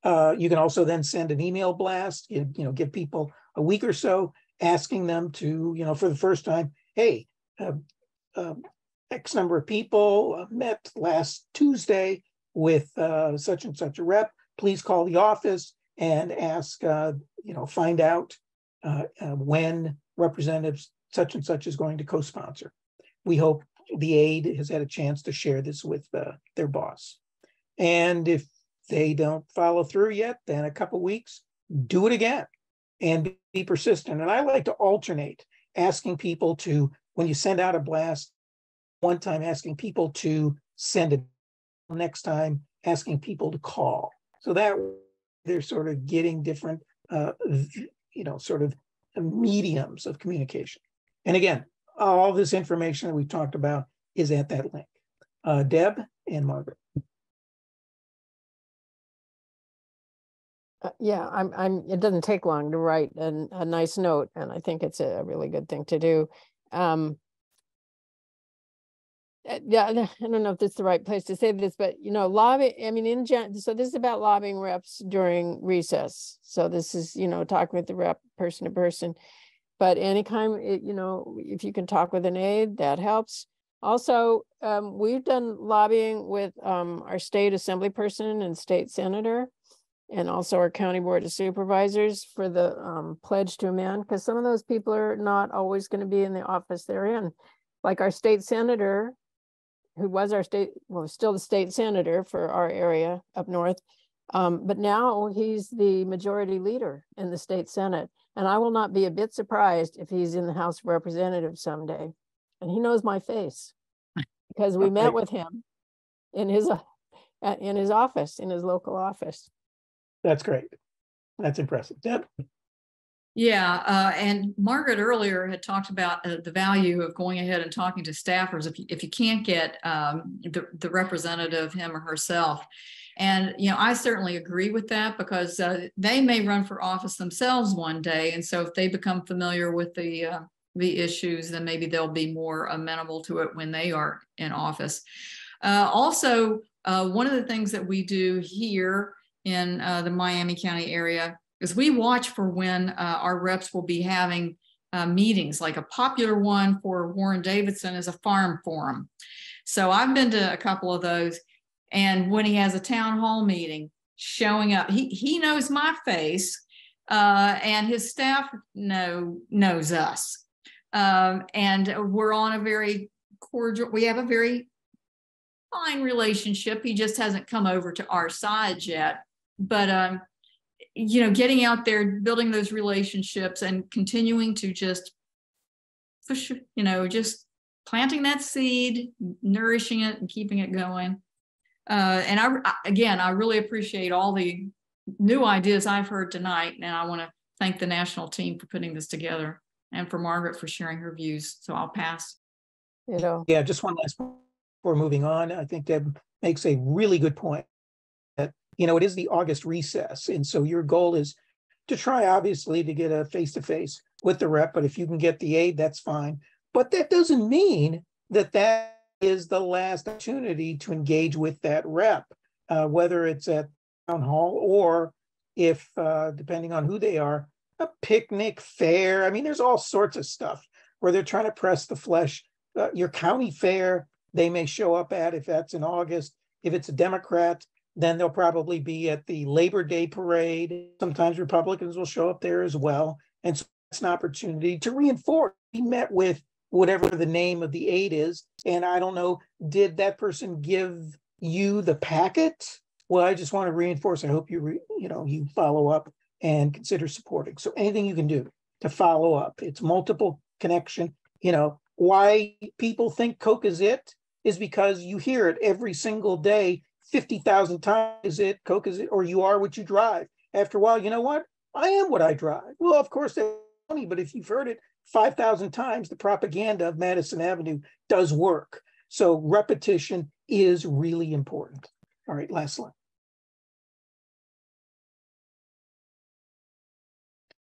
You can also then send an email blast, you know, give people a week or so, asking them to, you know, for the first time, hey, X number of people met last Tuesday with such and such a rep. please call the office and ask, find out when representatives such and such is going to co-sponsor. We hope the aide has had a chance to share this with their boss. And if they don't follow through yet, then a couple weeks, do it again and be persistent. And I like to alternate asking people to, when you send out a blast, one time asking people to send it, next time asking people to call. So that they're sort of getting different, sort of mediums of communication. And again, all this information that we talked about is at that link. Deb and Margaret. It doesn't take long to write a nice note, and I think it's a really good thing to do. I don't know if this is the right place to say this, but lobby. So this is about lobbying reps during recess. So this is talking with the rep person to person. But anytime, if you can talk with an aide, that helps. Also, we've done lobbying with our state assembly person and state senator, and also our county board of supervisors for the pledge to amend, because some of those people are not always going to be in the office they're in. Like our state senator, who was still the state senator for our area up north, but now he's the majority leader in the state Senate. And I will not be a bit surprised if he's in the House of Representatives someday. And he knows my face because we met with him in his local office. That's great. That's impressive. Deb? Yeah. And Margaret earlier had talked about the value of going ahead and talking to staffers if you can't get the representative, him or herself. And, I certainly agree with that, because they may run for office themselves one day. And so if they become familiar with the issues, then maybe they'll be more amenable to it when they are in office. Also, one of the things that we do here in the Miami County area is we watch for when our reps will be having meetings. Like a popular one for Warren Davidson is a farm forum. So I've been to a couple of those. And when he has a town hall meeting, showing up, he knows my face, and his staff knows us. And we're on a very cordial, we have a very fine relationship. He just hasn't come over to our side yet. But, getting out there, building those relationships and continuing to just push, just planting that seed, nourishing it and keeping it going. And I really appreciate all the new ideas I've heard tonight. And I want to thank the national team for putting this together and for Margaret for sharing her views. So I'll pass. Yeah, just one last point before moving on. I think Deb makes a really good point that, it is the August recess. And so your goal is to try, obviously, to get a face-to-face with the rep. But if you can get the aide, that's fine. But that doesn't mean that is the last opportunity to engage with that rep, whether it's at town hall or if, depending on who they are, a picnic, fair. There's all sorts of stuff where they're trying to press the flesh. Your county fair, they may show up at, if that's in August. If it's a Democrat, then they'll probably be at the Labor Day parade. Sometimes Republicans will show up there as well. And so it's an opportunity to reinforce. We met with whatever the name of the aide is. And I don't know, did that person give you the packet? Well, I just want to reinforce, I hope you follow up and consider supporting. So anything you can do to follow up, it's multiple connection. Why people think Coke is it is because you hear it every single day, 50,000 times, Coke is it, or you are what you drive. After a while, you know what? I am what I drive. Well, of course, that's funny, but if you've heard it 5,000 times, the propaganda of Madison Avenue does work. So repetition is really important. All right, last slide.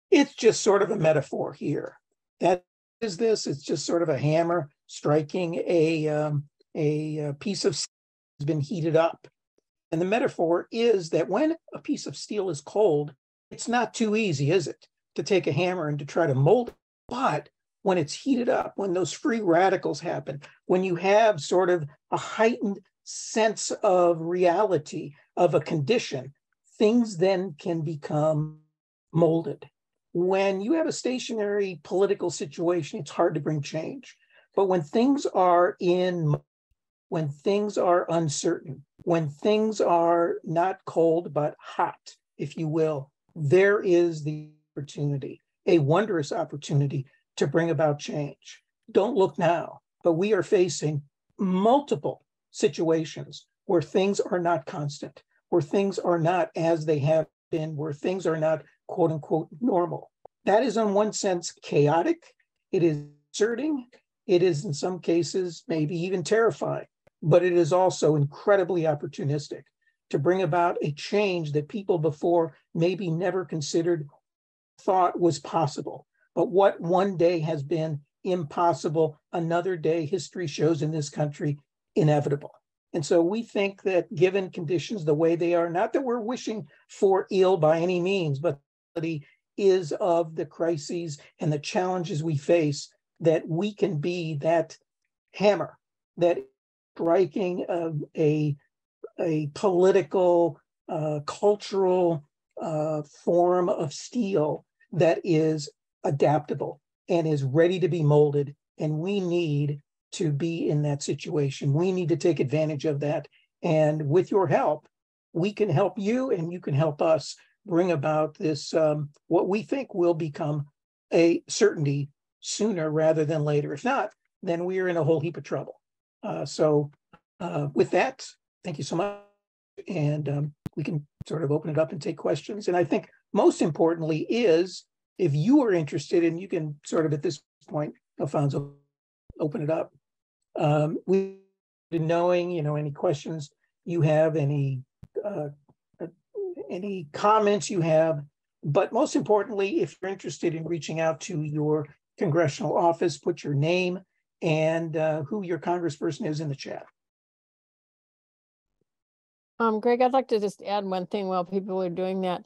It's just sort of a metaphor here. That is this. It's just sort of a hammer striking a piece of steel has been heated up. And the metaphor is that when a piece of steel is cold, it's not too easy, is it, to take a hammer and to try to mold it. But when it's heated up, when those free radicals happen, when you have sort of a heightened sense of reality of a condition, things then can become molded. When you have a stationary political situation, it's hard to bring change. But when things are when things are uncertain, when things are not cold, but hot, if you will, there is the opportunity, a wondrous opportunity to bring about change. Don't look now, but we are facing multiple situations where things are not constant, where things are not as they have been, where things are not, quote unquote, normal. That is, in one sense, chaotic. It is uncertain. It is, in some cases, maybe even terrifying, but it is also incredibly opportunistic to bring about a change that people before maybe never considered, thought was possible. But what one day has been impossible, another day, history shows in this country, inevitable. And so we think that given conditions the way they are, not that we're wishing for ill by any means, but the is of the crises and the challenges we face, that we can be that hammer, that striking of a political, cultural form of steel that is adaptable and is ready to be molded. And we need to be in that situation. We need to take advantage of that. And with your help, we can help you and you can help us bring about this, what we think will become a certainty sooner rather than later. If not, then we are in a whole heap of trouble. So with that, thank you so much. And we can sort of open it up and take questions. And I think most importantly is, if you are interested, and you can sort of at this point, Alfonso, open it up. We knowing, you know, any questions you have, any comments you have, but most importantly, if you're interested in reaching out to your congressional office, put your name and who your congressperson is in the chat. Greg, I'd like to just add one thing while people are doing that.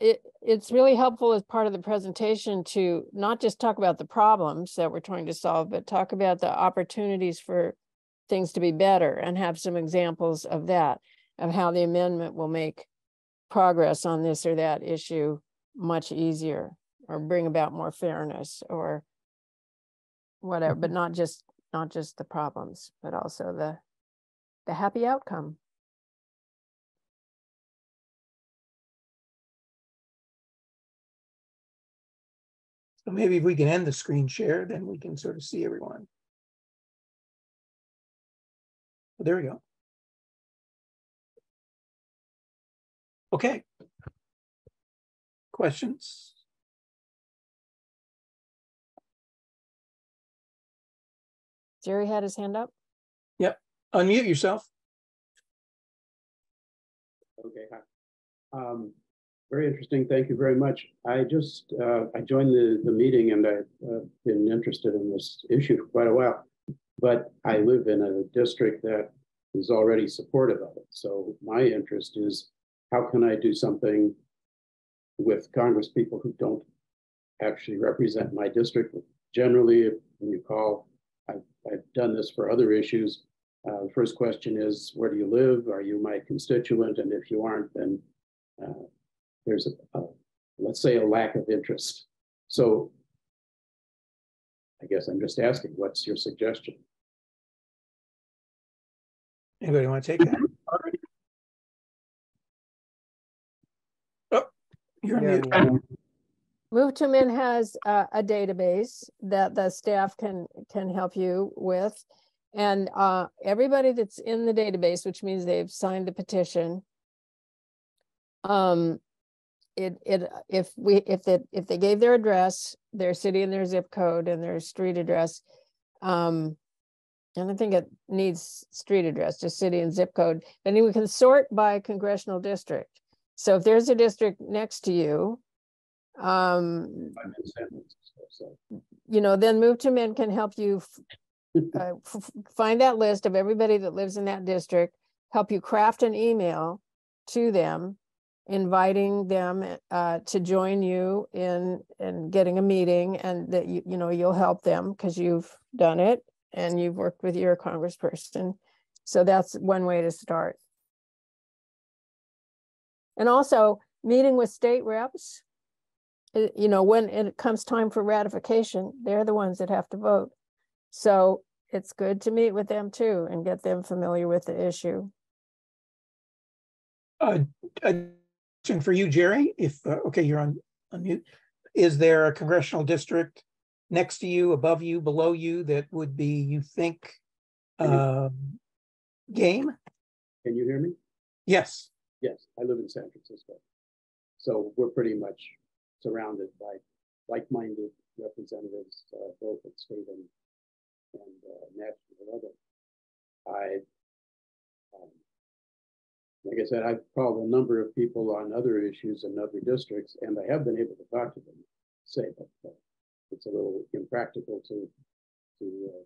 It's really helpful as part of the presentation to not just talk about the problems that we're trying to solve, but talk about the opportunities for things to be better and have some examples of that, of how the amendment will make progress on this or that issue much easier or bring about more fairness or whatever, but not just the problems, but also the happy outcome. So maybe if we can end the screen share, then we can sort of see everyone. Well, there we go. Okay. Questions? Jerry had his hand up. Yep. Unmute yourself. Okay. Hi. Very interesting. Thank you very much. I just I joined the meeting, and I've been interested in this issue for quite a while. But I live in a district that is already supportive of it. So my interest is, how can I do something with Congress people who don't actually represent my district? Generally, when you call, I've done this for other issues. The first question is, where do you live? Are you my constituent? And if you aren't, then there's a, let's say, a lack of interest. So I guess I'm just asking, what's your suggestion? Anybody want to take that? Oh, you're on mute. Move to Amend has a database that the staff can help you with. And everybody that's in the database, which means they've signed the petition, if they gave their address, their city and their zip code and their street address, I don't think it needs street address, just city and zip code. And then we can sort by congressional district. So if there's a district next to you, you know, then Move to Amend can help you find that list of everybody that lives in that district, help you craft an email to them, inviting them to join you in getting a meeting, and that you know you'll help them because you've done it and you've worked with your congressperson. So that's one way to start. And also meeting with state reps, you know, when it comes time for ratification, they're the ones that have to vote. So it's good to meet with them too and get them familiar with the issue. A question for you, Jerry, if, okay, you're on mute. Is there a congressional district next to you, above you, below you that would be, you think, game? Can you hear me? Yes. Yes, I live in San Francisco. So we're pretty much surrounded by like-minded representatives, both at state and national level. Like I said, I've called a number of people on other issues in other districts, and I have been able to talk to them, say, but it's a little impractical to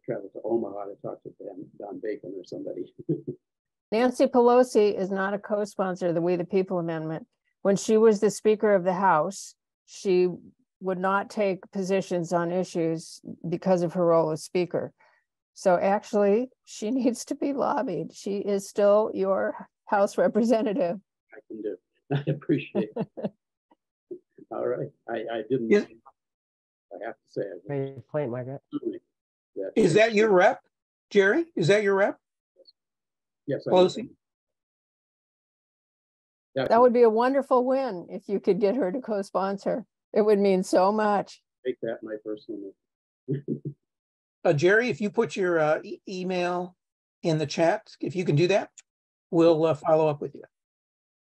travel to Omaha to talk to them, Don Bacon or somebody. Nancy Pelosi is not a co-sponsor of the We the People Amendment. When she was the Speaker of the House, she would not take positions on issues because of her role as Speaker. So actually, she needs to be lobbied. She is still your House representative. I can do. I appreciate it. All right. I didn't. Yeah. I have to say. Great point, Margaret. Is that your rep, Jerry? Is that your rep? Yes. Pelosi? That would be a wonderful win if you could get her to co-sponsor. It would mean so much. Make that my personal. Jerry, if you put your email in the chat, if you can do that, we'll follow up with you.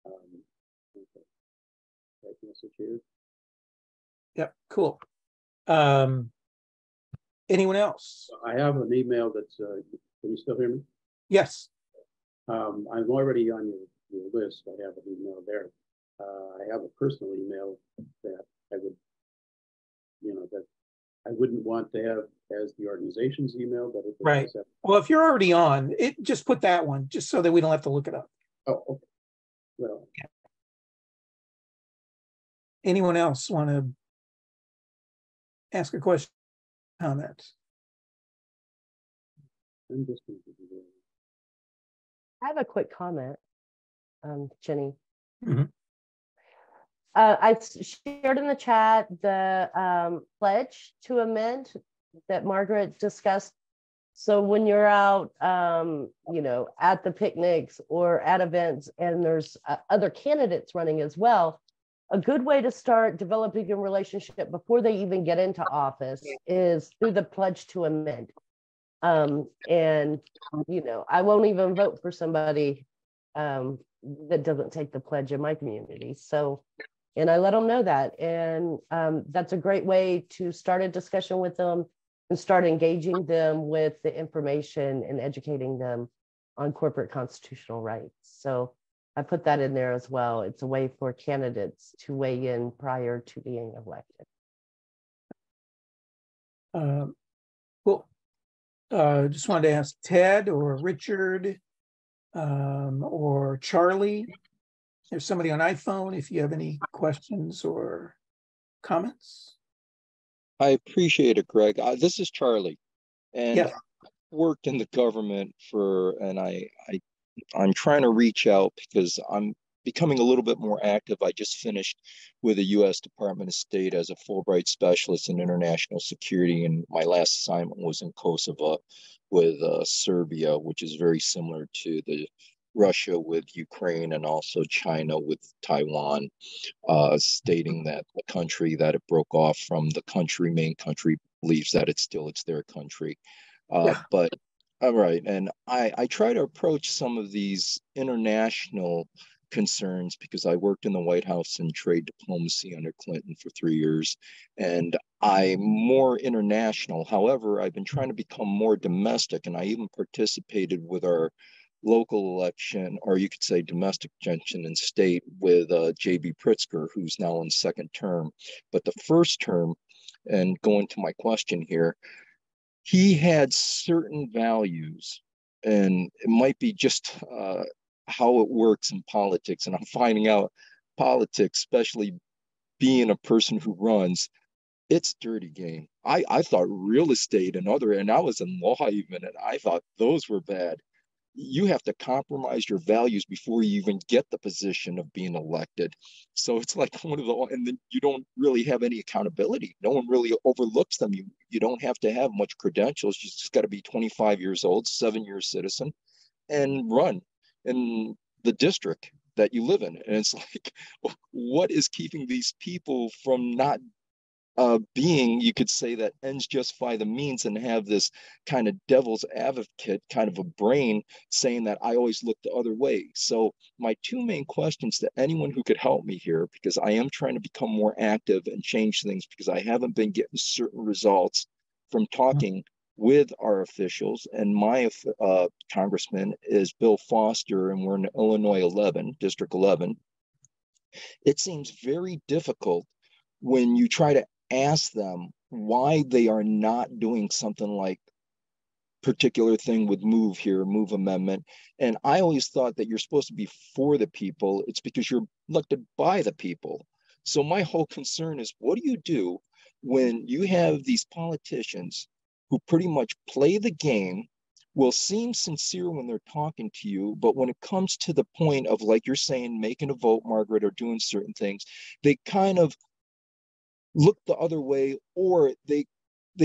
Okay. Right message here. Yep, cool. Anyone else? I have an email that's, can you still hear me? Yes. I'm already on your list. I have an email there. I have a personal email that I would, you know, that I wouldn't want to have as the organization's email, but right. Well, if you're already on, it just put that one, just so that we don't have to look it up. Oh, okay. Well, yeah. Anyone else want to ask a question? Comment. I'm just going to do that. I have a quick comment, Jenny. Mm-hmm. I shared in the chat the pledge to amend that Margaret discussed. So when you're out, you know, at the picnics or at events, and there's other candidates running as well, a good way to start developing a relationship before they even get into office is through the pledge to amend. And, you know, I won't even vote for somebody that doesn't take the pledge in my community. So, and I let them know that. And that's a great way to start a discussion with them and start engaging them with the information and educating them on corporate constitutional rights. So I put that in there as well. It's a way for candidates to weigh in prior to being elected. Cool. Just wanted to ask Ted or Richard or Charlie, there's somebody on iPhone, if you have any questions or comments. I appreciate it, Greg. This is Charlie, and yeah. I worked in the government for, and I'm trying to reach out because I'm becoming a little bit more active. I just finished with the U.S. Department of State as a Fulbright specialist in international security, and my last assignment was in Kosovo with Serbia, which is very similar to the Russia with Ukraine and also China with Taiwan, stating that the country that it broke off from the country, main country, believes that it's still it's their country. Yeah. But all right, and I try to approach some of these international concerns because I worked in the White House in trade diplomacy under Clinton for 3 years, and I'm more international. However, I've been trying to become more domestic, and I even participated with our local election, or you could say domestic tension in state with J.B. Pritzker, who's now in second term. But the first term, and going to my question here, he had certain values, and it might be just how it works in politics. And I'm finding out politics, especially being a person who runs, it's dirty game. I thought real estate and other, and I was in law even, and I thought those were bad. you have to compromise your values before you even get the position of being elected. So it's like one of the, and then you don't really have any accountability. No one really overlooks them. You don't have to have much credentials. You just got to be 25 years old, 7-year citizen, and run in the district that you live in. And it's like, what is keeping these people from not being, you could say, that ends justify the means, and have this kind of devil's advocate kind of a brain saying that I always look the other way. So my two main questions to anyone who could help me here, because I am trying to become more active and change things, because I haven't been getting certain results from talking with our officials. And my congressman is Bill Foster, and we're in Illinois 11, District 11. It seems very difficult when you try to ask them why they are not doing something like particular thing with move here, move amendment. And I always thought that you're supposed to be for the people. It's because you're elected by the people. So my whole concern is, what do you do when you have these politicians who pretty much play the game, will seem sincere when they're talking to you, but when it comes to the point of, like you're saying, making a vote, Margaret, or doing certain things, they kind of look the other way, or they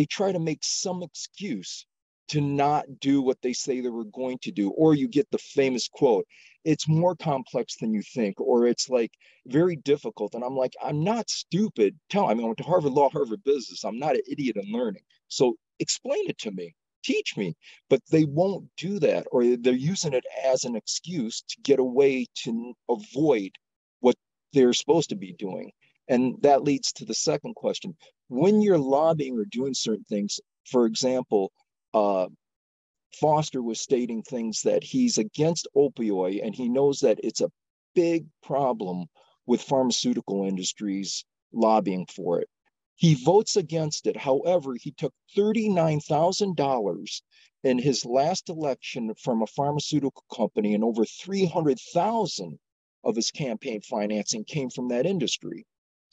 try to make some excuse to not do what they say they were going to do. Or you get the famous quote, it's more complex than you think, or it's like very difficult. And I'm like, I'm not stupid. I went to Harvard Law, Harvard Business. I'm not an idiot in learning. So explain it to me, teach me. But they won't do that, or they're using it as an excuse to get away, to avoid what they're supposed to be doing. And that leads to the second question. When you're lobbying or doing certain things, for example, Foster was stating things that he's against opioid, and he knows that it's a big problem with pharmaceutical industries lobbying for it. He votes against it. However, he took $39,000 in his last election from a pharmaceutical company, and over $300,000 of his campaign financing came from that industry.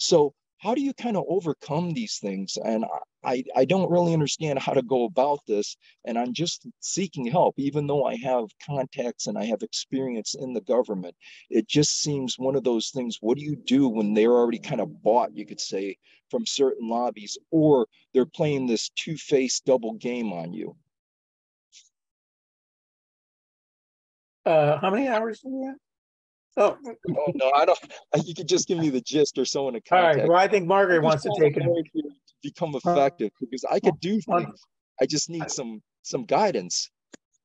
So how do you kind of overcome these things? And I don't really understand how to go about this. And I'm just seeking help, even though I have contacts and I have experience in the government. It just seems one of those things. What do you do when they're already kind of bought, you could say, from certain lobbies, or they're playing this two-faced double game on you? How many hours do we have? Oh. Oh no, I don't. You could just give me the gist or someone to contact. All right. Well, I think Margaret wants to take it to become effective, because I could do things. I just need some guidance.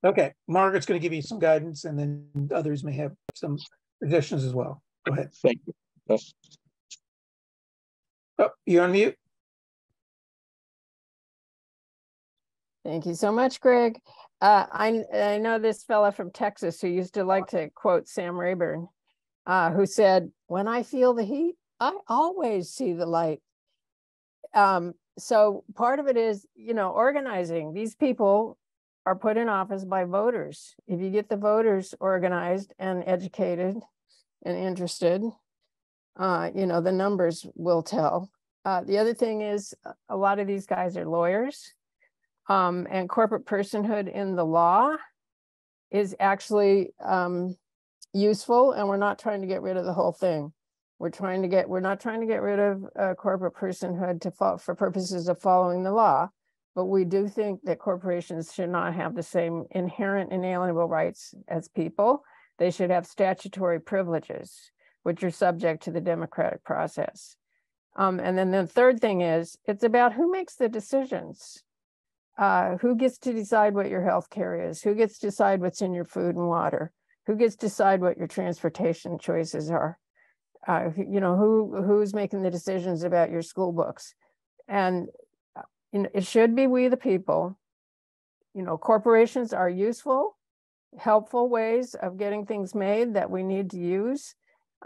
Okay, Margaret's going to give you some guidance, and then others may have some suggestions as well. Go ahead. Thank you. Oh, you're on mute. Thank you so much, Greg. I know this fella from Texas who used to like to quote Sam Rayburn, who said, when I feel the heat, I always see the light. So part of it is, you know, organizing. These people are put in office by voters. If you get the voters organized and educated and interested, you know, the numbers will tell. The other thing is, a lot of these guys are lawyers. And corporate personhood in the law is actually useful, and we're not trying to get rid of the whole thing. We're not trying to get rid of corporate personhood for purposes of following the law, but we do think that corporations should not have the same inherent inalienable rights as people. They should have statutory privileges, which are subject to the democratic process. And then the third thing is, it's about who makes the decisions. Who gets to decide what your health care is? Who gets to decide what's in your food and water? Who gets to decide what your transportation choices are? You know, who's making the decisions about your school books? And you know, it should be we the people. You know, corporations are useful, helpful ways of getting things made that we need to use.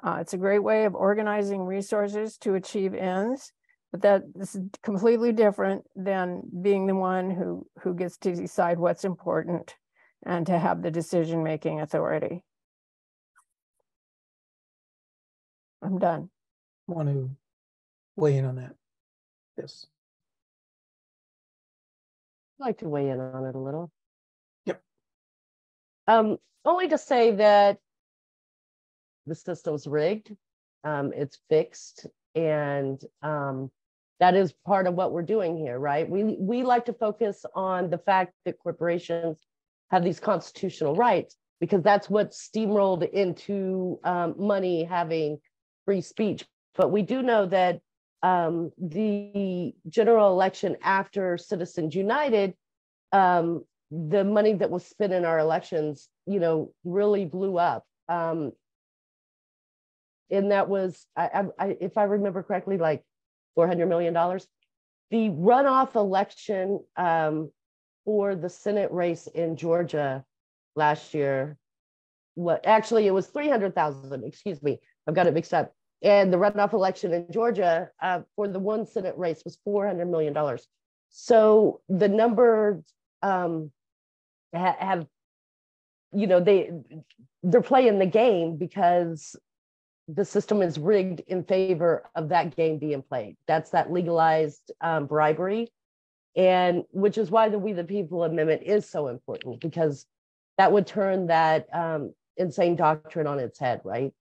It's a great way of organizing resources to achieve ends. But this is completely different than being the one who gets to decide what's important and to have the decision-making authority. I'm done. I want to weigh in on that. Yes. I'd like to weigh in on it a little. Yep. Only to say that the system's rigged, it's fixed, and that is part of what we're doing here, right? We like to focus on the fact that corporations have these constitutional rights because that's what steamrolled into money having free speech. But we do know that the general election after Citizens United, the money that was spent in our elections, you know, really blew up. And that was, if I remember correctly, like $400 million. The runoff election for the Senate race in Georgia last year, what actually it was 300,000, excuse me, I've got it mixed up. And the runoff election in Georgia for the one Senate race was $400 million. So the number have, you know, they're playing the game because the system is rigged in favor of that game being played. That's that legalized bribery, and which is why the We the People Amendment is so important, because that would turn that insane doctrine on its head, right?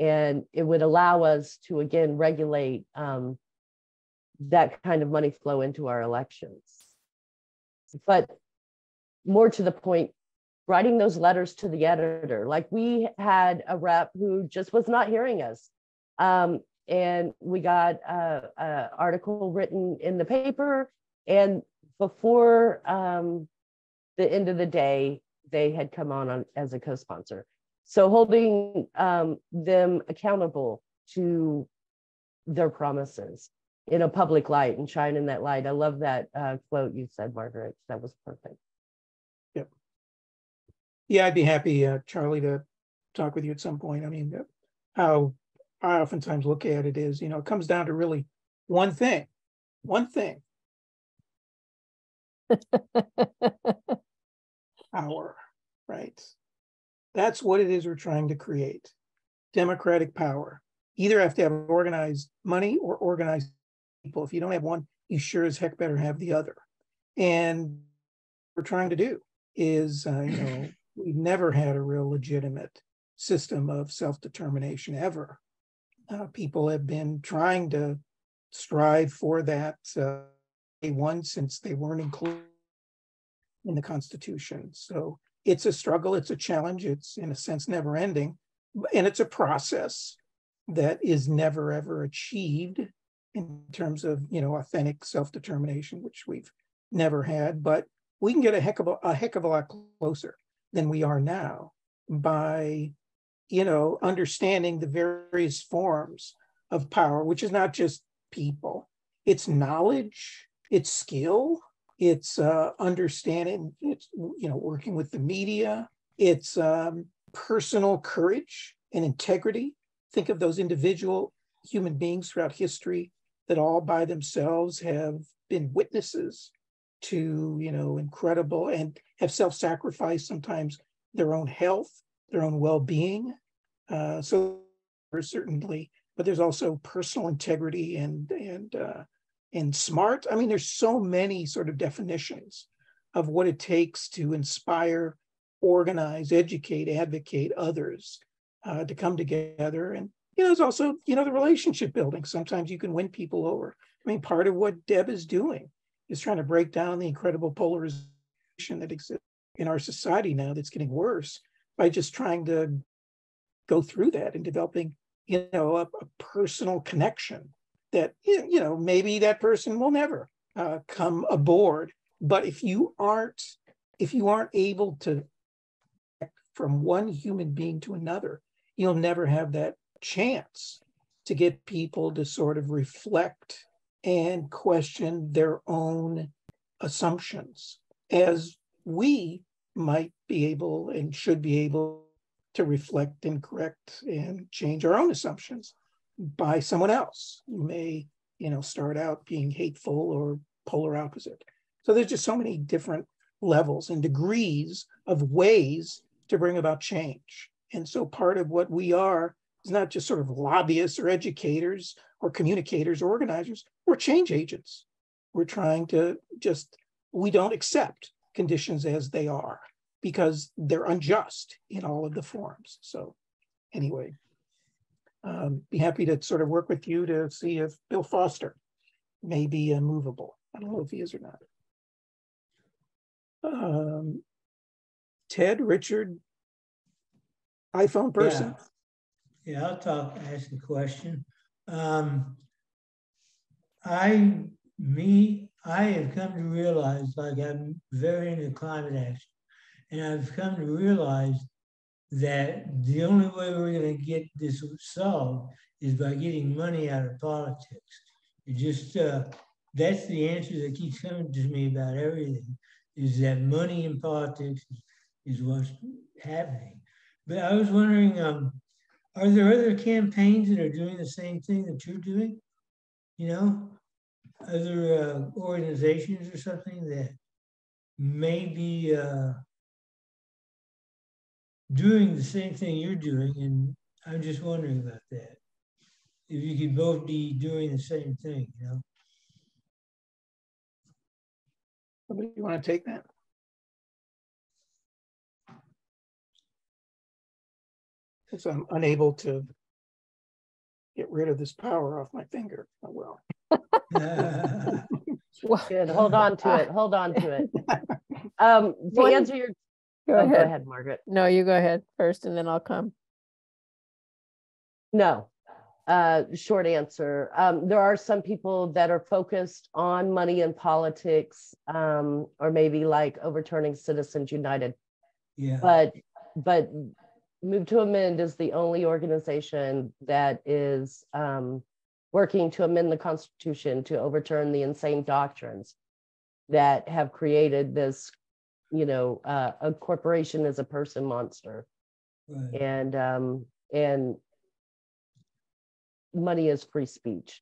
And it would allow us to, again, regulate that kind of money flow into our elections. But more to the point, writing those letters to the editor. Like, we had a rep who just was not hearing us. And we got an article written in the paper. And before the end of the day, they had come on as a co-sponsor. So holding them accountable to their promises in a public light and shine in that light. I love that quote you said, Margaret. That was perfect. Yeah, I'd be happy, Charlie, to talk with you at some point. I mean, how I oftentimes look at it is, you know, it comes down to really one thing, power, right? That's what it is we're trying to create, democratic power. Either have to have organized money or organized people. If you don't have one, you sure as heck better have the other. And what we're trying to do is, you know, we've never had a real legitimate system of self-determination ever. People have been trying to strive for that day one since they weren't included in the Constitution. So it's a struggle, it's a challenge, it's in a sense never ending, and it's a process that is never ever achieved in terms of, you know, authentic self-determination, which we've never had, but we can get a heck of a lot closer than we are now by, you know, understanding the various forms of power, which is not just people, it's knowledge, it's skill, it's understanding, it's, you know, working with the media, it's personal courage and integrity. Think of those individual human beings throughout history that all by themselves have been witnesses to, you know, incredible, and have self-sacrificed sometimes their own health, their own well-being. So certainly, but there's also personal integrity and smart. I mean, there's so many sort of definitions of what it takes to inspire, organize, educate, advocate others to come together. And, you know, there's also, you know, the relationship building. Sometimes you can win people over. I mean, part of what Deb is doing is trying to break down the incredible polarization that exists in our society now that's getting worse by just trying to go through that and developing, you know, a personal connection that, you know, maybe that person will never come aboard. But if you aren't able to connect from one human being to another, you'll never have that chance to get people to sort of reflect and question their own assumptions, as we might be able and should be able to reflect and correct and change our own assumptions by someone else who may, you know, start out being hateful or polar opposite. So there's just so many different levels and degrees of ways to bring about change. And so part of what we are is not just sort of lobbyists or educators or communicators, or organizers, or change agents. We're trying to just, we don't accept conditions as they are. because they're unjust in all of the forms. So anyway, be happy to sort of work with you to see if Bill Foster may be movable. I don't know if he is or not. Ted, Richard, iPhone person? Yeah, I'll ask a question. I have come to realize, like, I'm very into climate action, and I've come to realize that the only way we're going to get this solved is by getting money out of politics. It just, that's the answer that keeps coming to me about everything, is that money in politics is what's happening. But I was wondering, are there other campaigns that are doing the same thing that you're doing? You know, other organizations or something that may be doing the same thing you're doing, and I'm just wondering about that. If you could both be doing the same thing, you know? Somebody want to take that? Because I'm unable to get rid of this power off my finger. Oh well. Good. Hold on to it. Hold on to it. To answer your, go ahead, Margaret. No, you go ahead first, and then I'll come. No, short answer. There are some people that are focused on money and politics, or maybe like overturning Citizens United. Yeah. But Move to Amend is the only organization that is working to amend the Constitution to overturn the insane doctrines that have created this, you know, a corporation is a person monster. Right. And money is free speech.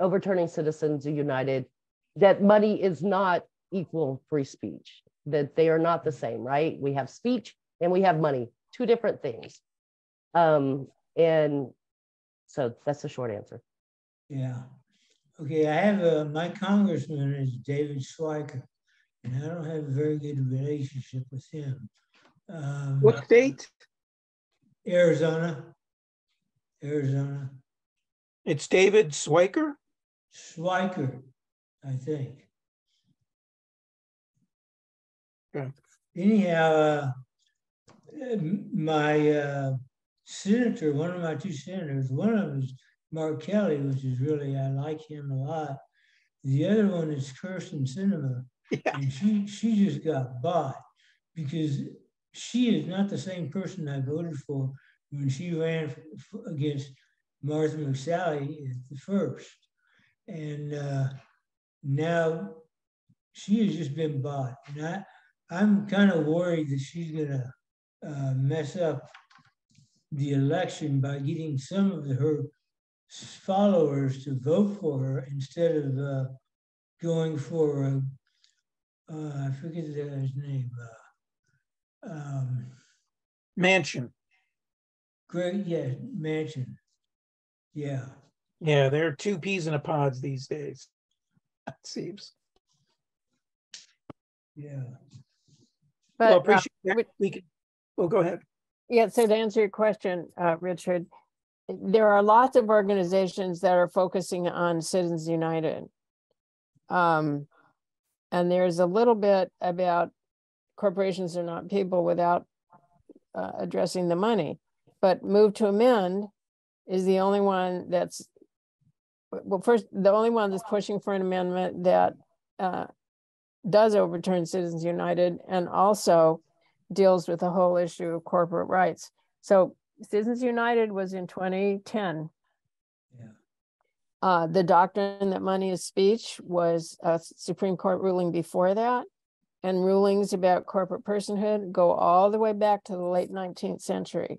Overturning Citizens United, that money is not equal free speech, that they are not the same, right? We have speech and we have money. Two different things. And so that's the short answer. Yeah. Okay, I have my congressman is David Schweikert, and I don't have a very good relationship with him. What state? Arizona. Arizona. It's David Schweikert? Schweikert, I think. Okay. Anyhow, my senator, one of my two senators, one of them is Mark Kelly, which is really, I like him a lot. The other one is Kirsten Sinema, yeah. And she just got bought because she is not the same person I voted for when she ran against Martha McSally at the first. And now she has just been bought. And I'm kind of worried that she's going to mess up the election by getting some of her followers to vote for her instead of going for, I forget the guy's name. Manchin. Greg, yeah, Manchin. Yeah. Yeah, there are two peas in a pod these days, it seems. Yeah. But well, appreciate that. We could. Well, go ahead. Yeah, so to answer your question, Richard, there are lots of organizations that are focusing on Citizens United. And there's a little bit about corporations are not people without addressing the money. But Move to Amend is the only one that's, well, first, the only one that's pushing for an amendment that does overturn Citizens United and also deals with the whole issue of corporate rights. So Citizens United was in 2010. Yeah. The doctrine that money is speech was a Supreme Court ruling before that, and rulings about corporate personhood go all the way back to the late 19th century.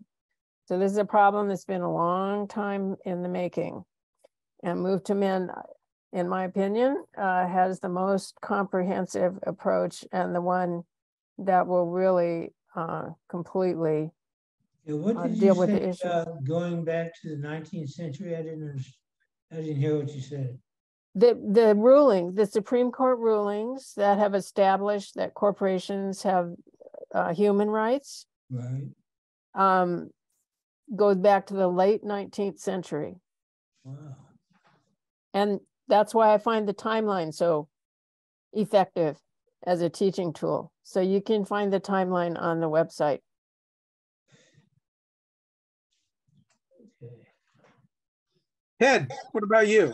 So this is a problem that's been a long time in the making. And Move to Amend, in my opinion, has the most comprehensive approach and the one that will really completely deal with the issue. Going back to the 19th century, I didn't hear what you said. The rulings, the Supreme Court rulings that have established that corporations have human rights. Right. Goes back to the late 19th century. Wow. And that's why I find the timeline so effective as a teaching tool. So you can find the timeline on the website. Ted, what about you?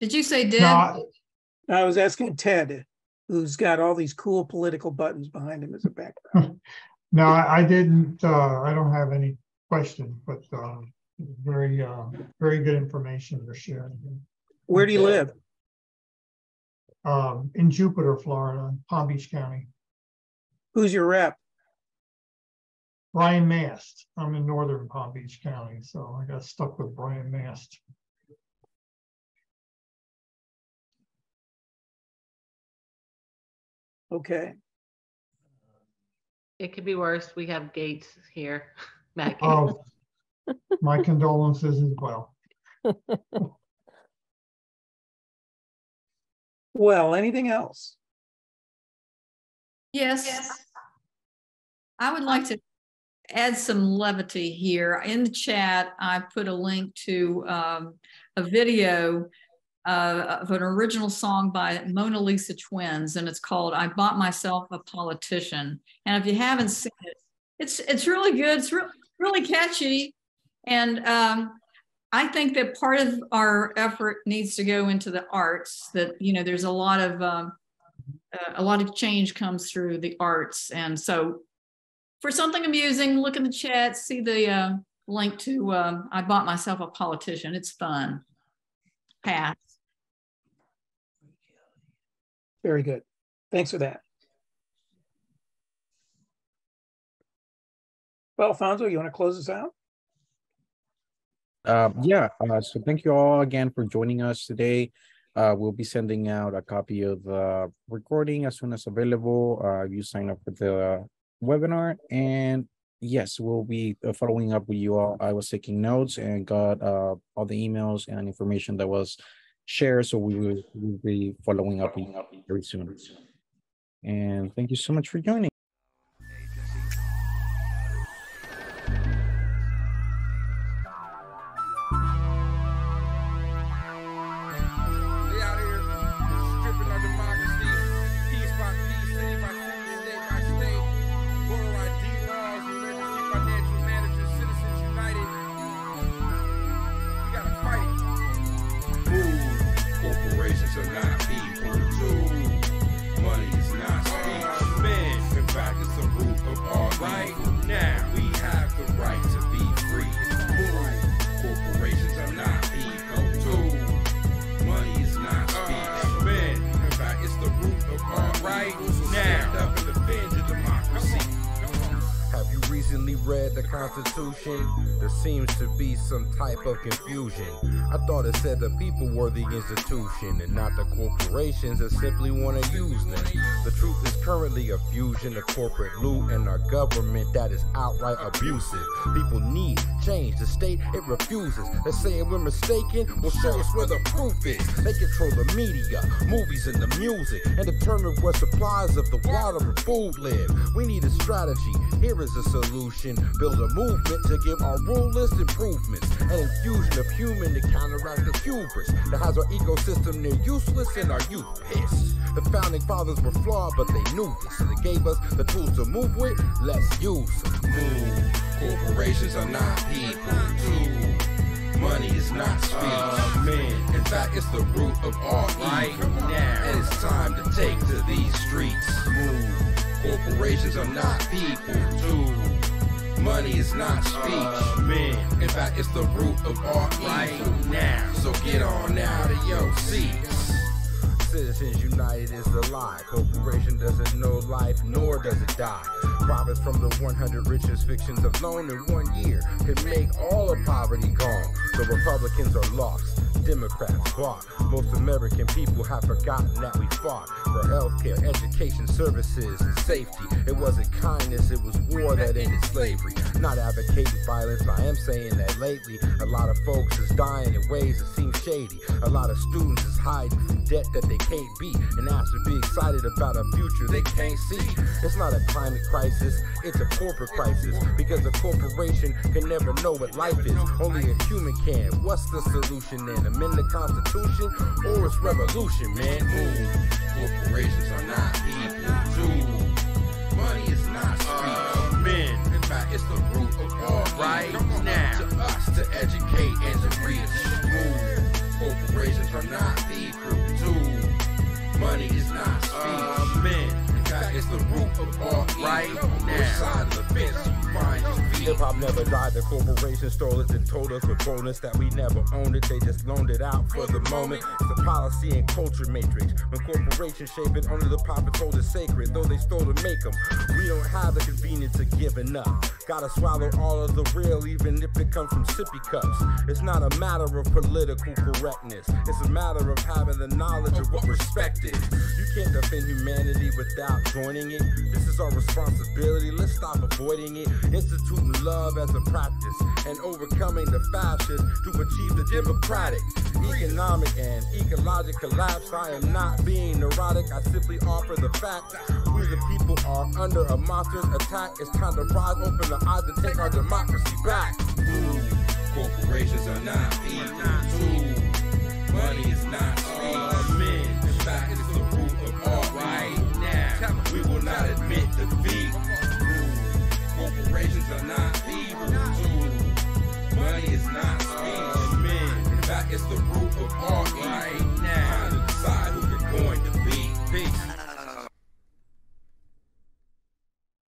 Did you say Deb? No, I was asking Ted, who's got all these cool political buttons behind him as a background. No, I didn't. I don't have any question, but very good information you're sharing. Where do you live? In Jupiter, Florida, Palm Beach County. Who's your rep? Brian Mast. I'm in northern Palm Beach County, so I got stuck with Brian Mast. Okay. It could be worse. We have Gates here. Matt Gates. Oh, my condolences as well. Well, anything else? Yes. I would like to add some levity here. In the chat, I put a link to a video of an original song by Mona Lisa Twins, and it's called "I Bought Myself a Politician." And if you haven't seen it, it's really good. It's really catchy, and I think that part of our effort needs to go into the arts. That there's a lot of change comes through the arts, and so for something amusing, look in the chat, see the link to "I Bought Myself a Politician." It's fun. Pass. Very good. Thanks for that. Well, Alfonso, you want to close us out? So thank you all again for joining us today. We'll be sending out a copy of the recording as soon as available. You sign up for the webinar. And yes, we'll be following up with you all. I was taking notes and got all the emails and information that was share, so we will be following up very soon. And thank you so much for joining. Read the Constitution, there seems to be some type of confusion. I thought it said the people were the institution and not the corporations that simply want to use them. The truth is currently a fusion of corporate loot and our government that is outright abusive. People need change. The state, it refuses. They're saying we're mistaken. Well, show us where the proof is. They control the media, movies, and the music, and determine where supplies of the water and food live. We need a strategy. Here is a solution. Build a movement to give our rulers improvements, an infusion of human to counteract the hubris that has our ecosystem near useless and our youth pissed. The founding fathers were flawed, but they knew this, so they gave us the tools to move with. Let's use them. Move. Corporations are not people too. Money is not speech. Man. In fact, it's the root of all evil. Now, and it's time to take to these streets. Move. Corporations are not people too. Money is not speech, man. In fact, it's the root of all evil now. So get on out of your seats. Citizens United is the lie. Corporation doesn't know life, nor does it die. Profits from the 100 richest fictions alone in 1 year can make all of poverty gone. The Republicans are lost. Democrats fought. Most American people have forgotten that we fought for healthcare, education, services, and safety. It wasn't kindness, it was war that ended slavery. Not advocating violence, I am saying that lately a lot of folks is dying in ways that seem shady. A lot of students is hiding from debt that they can't beat, and asked to be excited about a future they can't see. It's not a climate crisis, it's a corporate crisis, because a corporation can never know what life is. Only a human can. What's the solution then? Amend the Constitution or it's revolution, man. Move. Corporations are not people. Do. Money is not speech. Men. In fact, it's the root of all right now. To us to educate and to reach. Move. Corporations are not people. Do. Money is not speech. Men. It's the root of all right now. Hip-hop never died, the corporation stole it and told us with bonus that we never owned it, they just loaned it out for the moment. It's the policy and culture matrix. When corporations shape it, only the prophets hold it sacred, though they stole to make them. We don't have the convenience of giving up. Gotta swallow all of the real, even if it comes from sippy cups. It's not a matter of political correctness. It's a matter of having the knowledge of what respect is. You can't defend humanity without joining it. This is our responsibility, let's stop avoiding it. Instituting love as a practice and overcoming the fascists to achieve the democratic, economic, and ecological collapse. I am not being neurotic, I simply offer the fact. We the people are under a monstrous attack. It's time to rise, open the eyes, and take our democracy back. Ooh, corporations are not people. Money is not men. In fact, it's the root of all right now. We will not admit defeat. Corporations are not people. Money is not speech. In fact, it's the root of all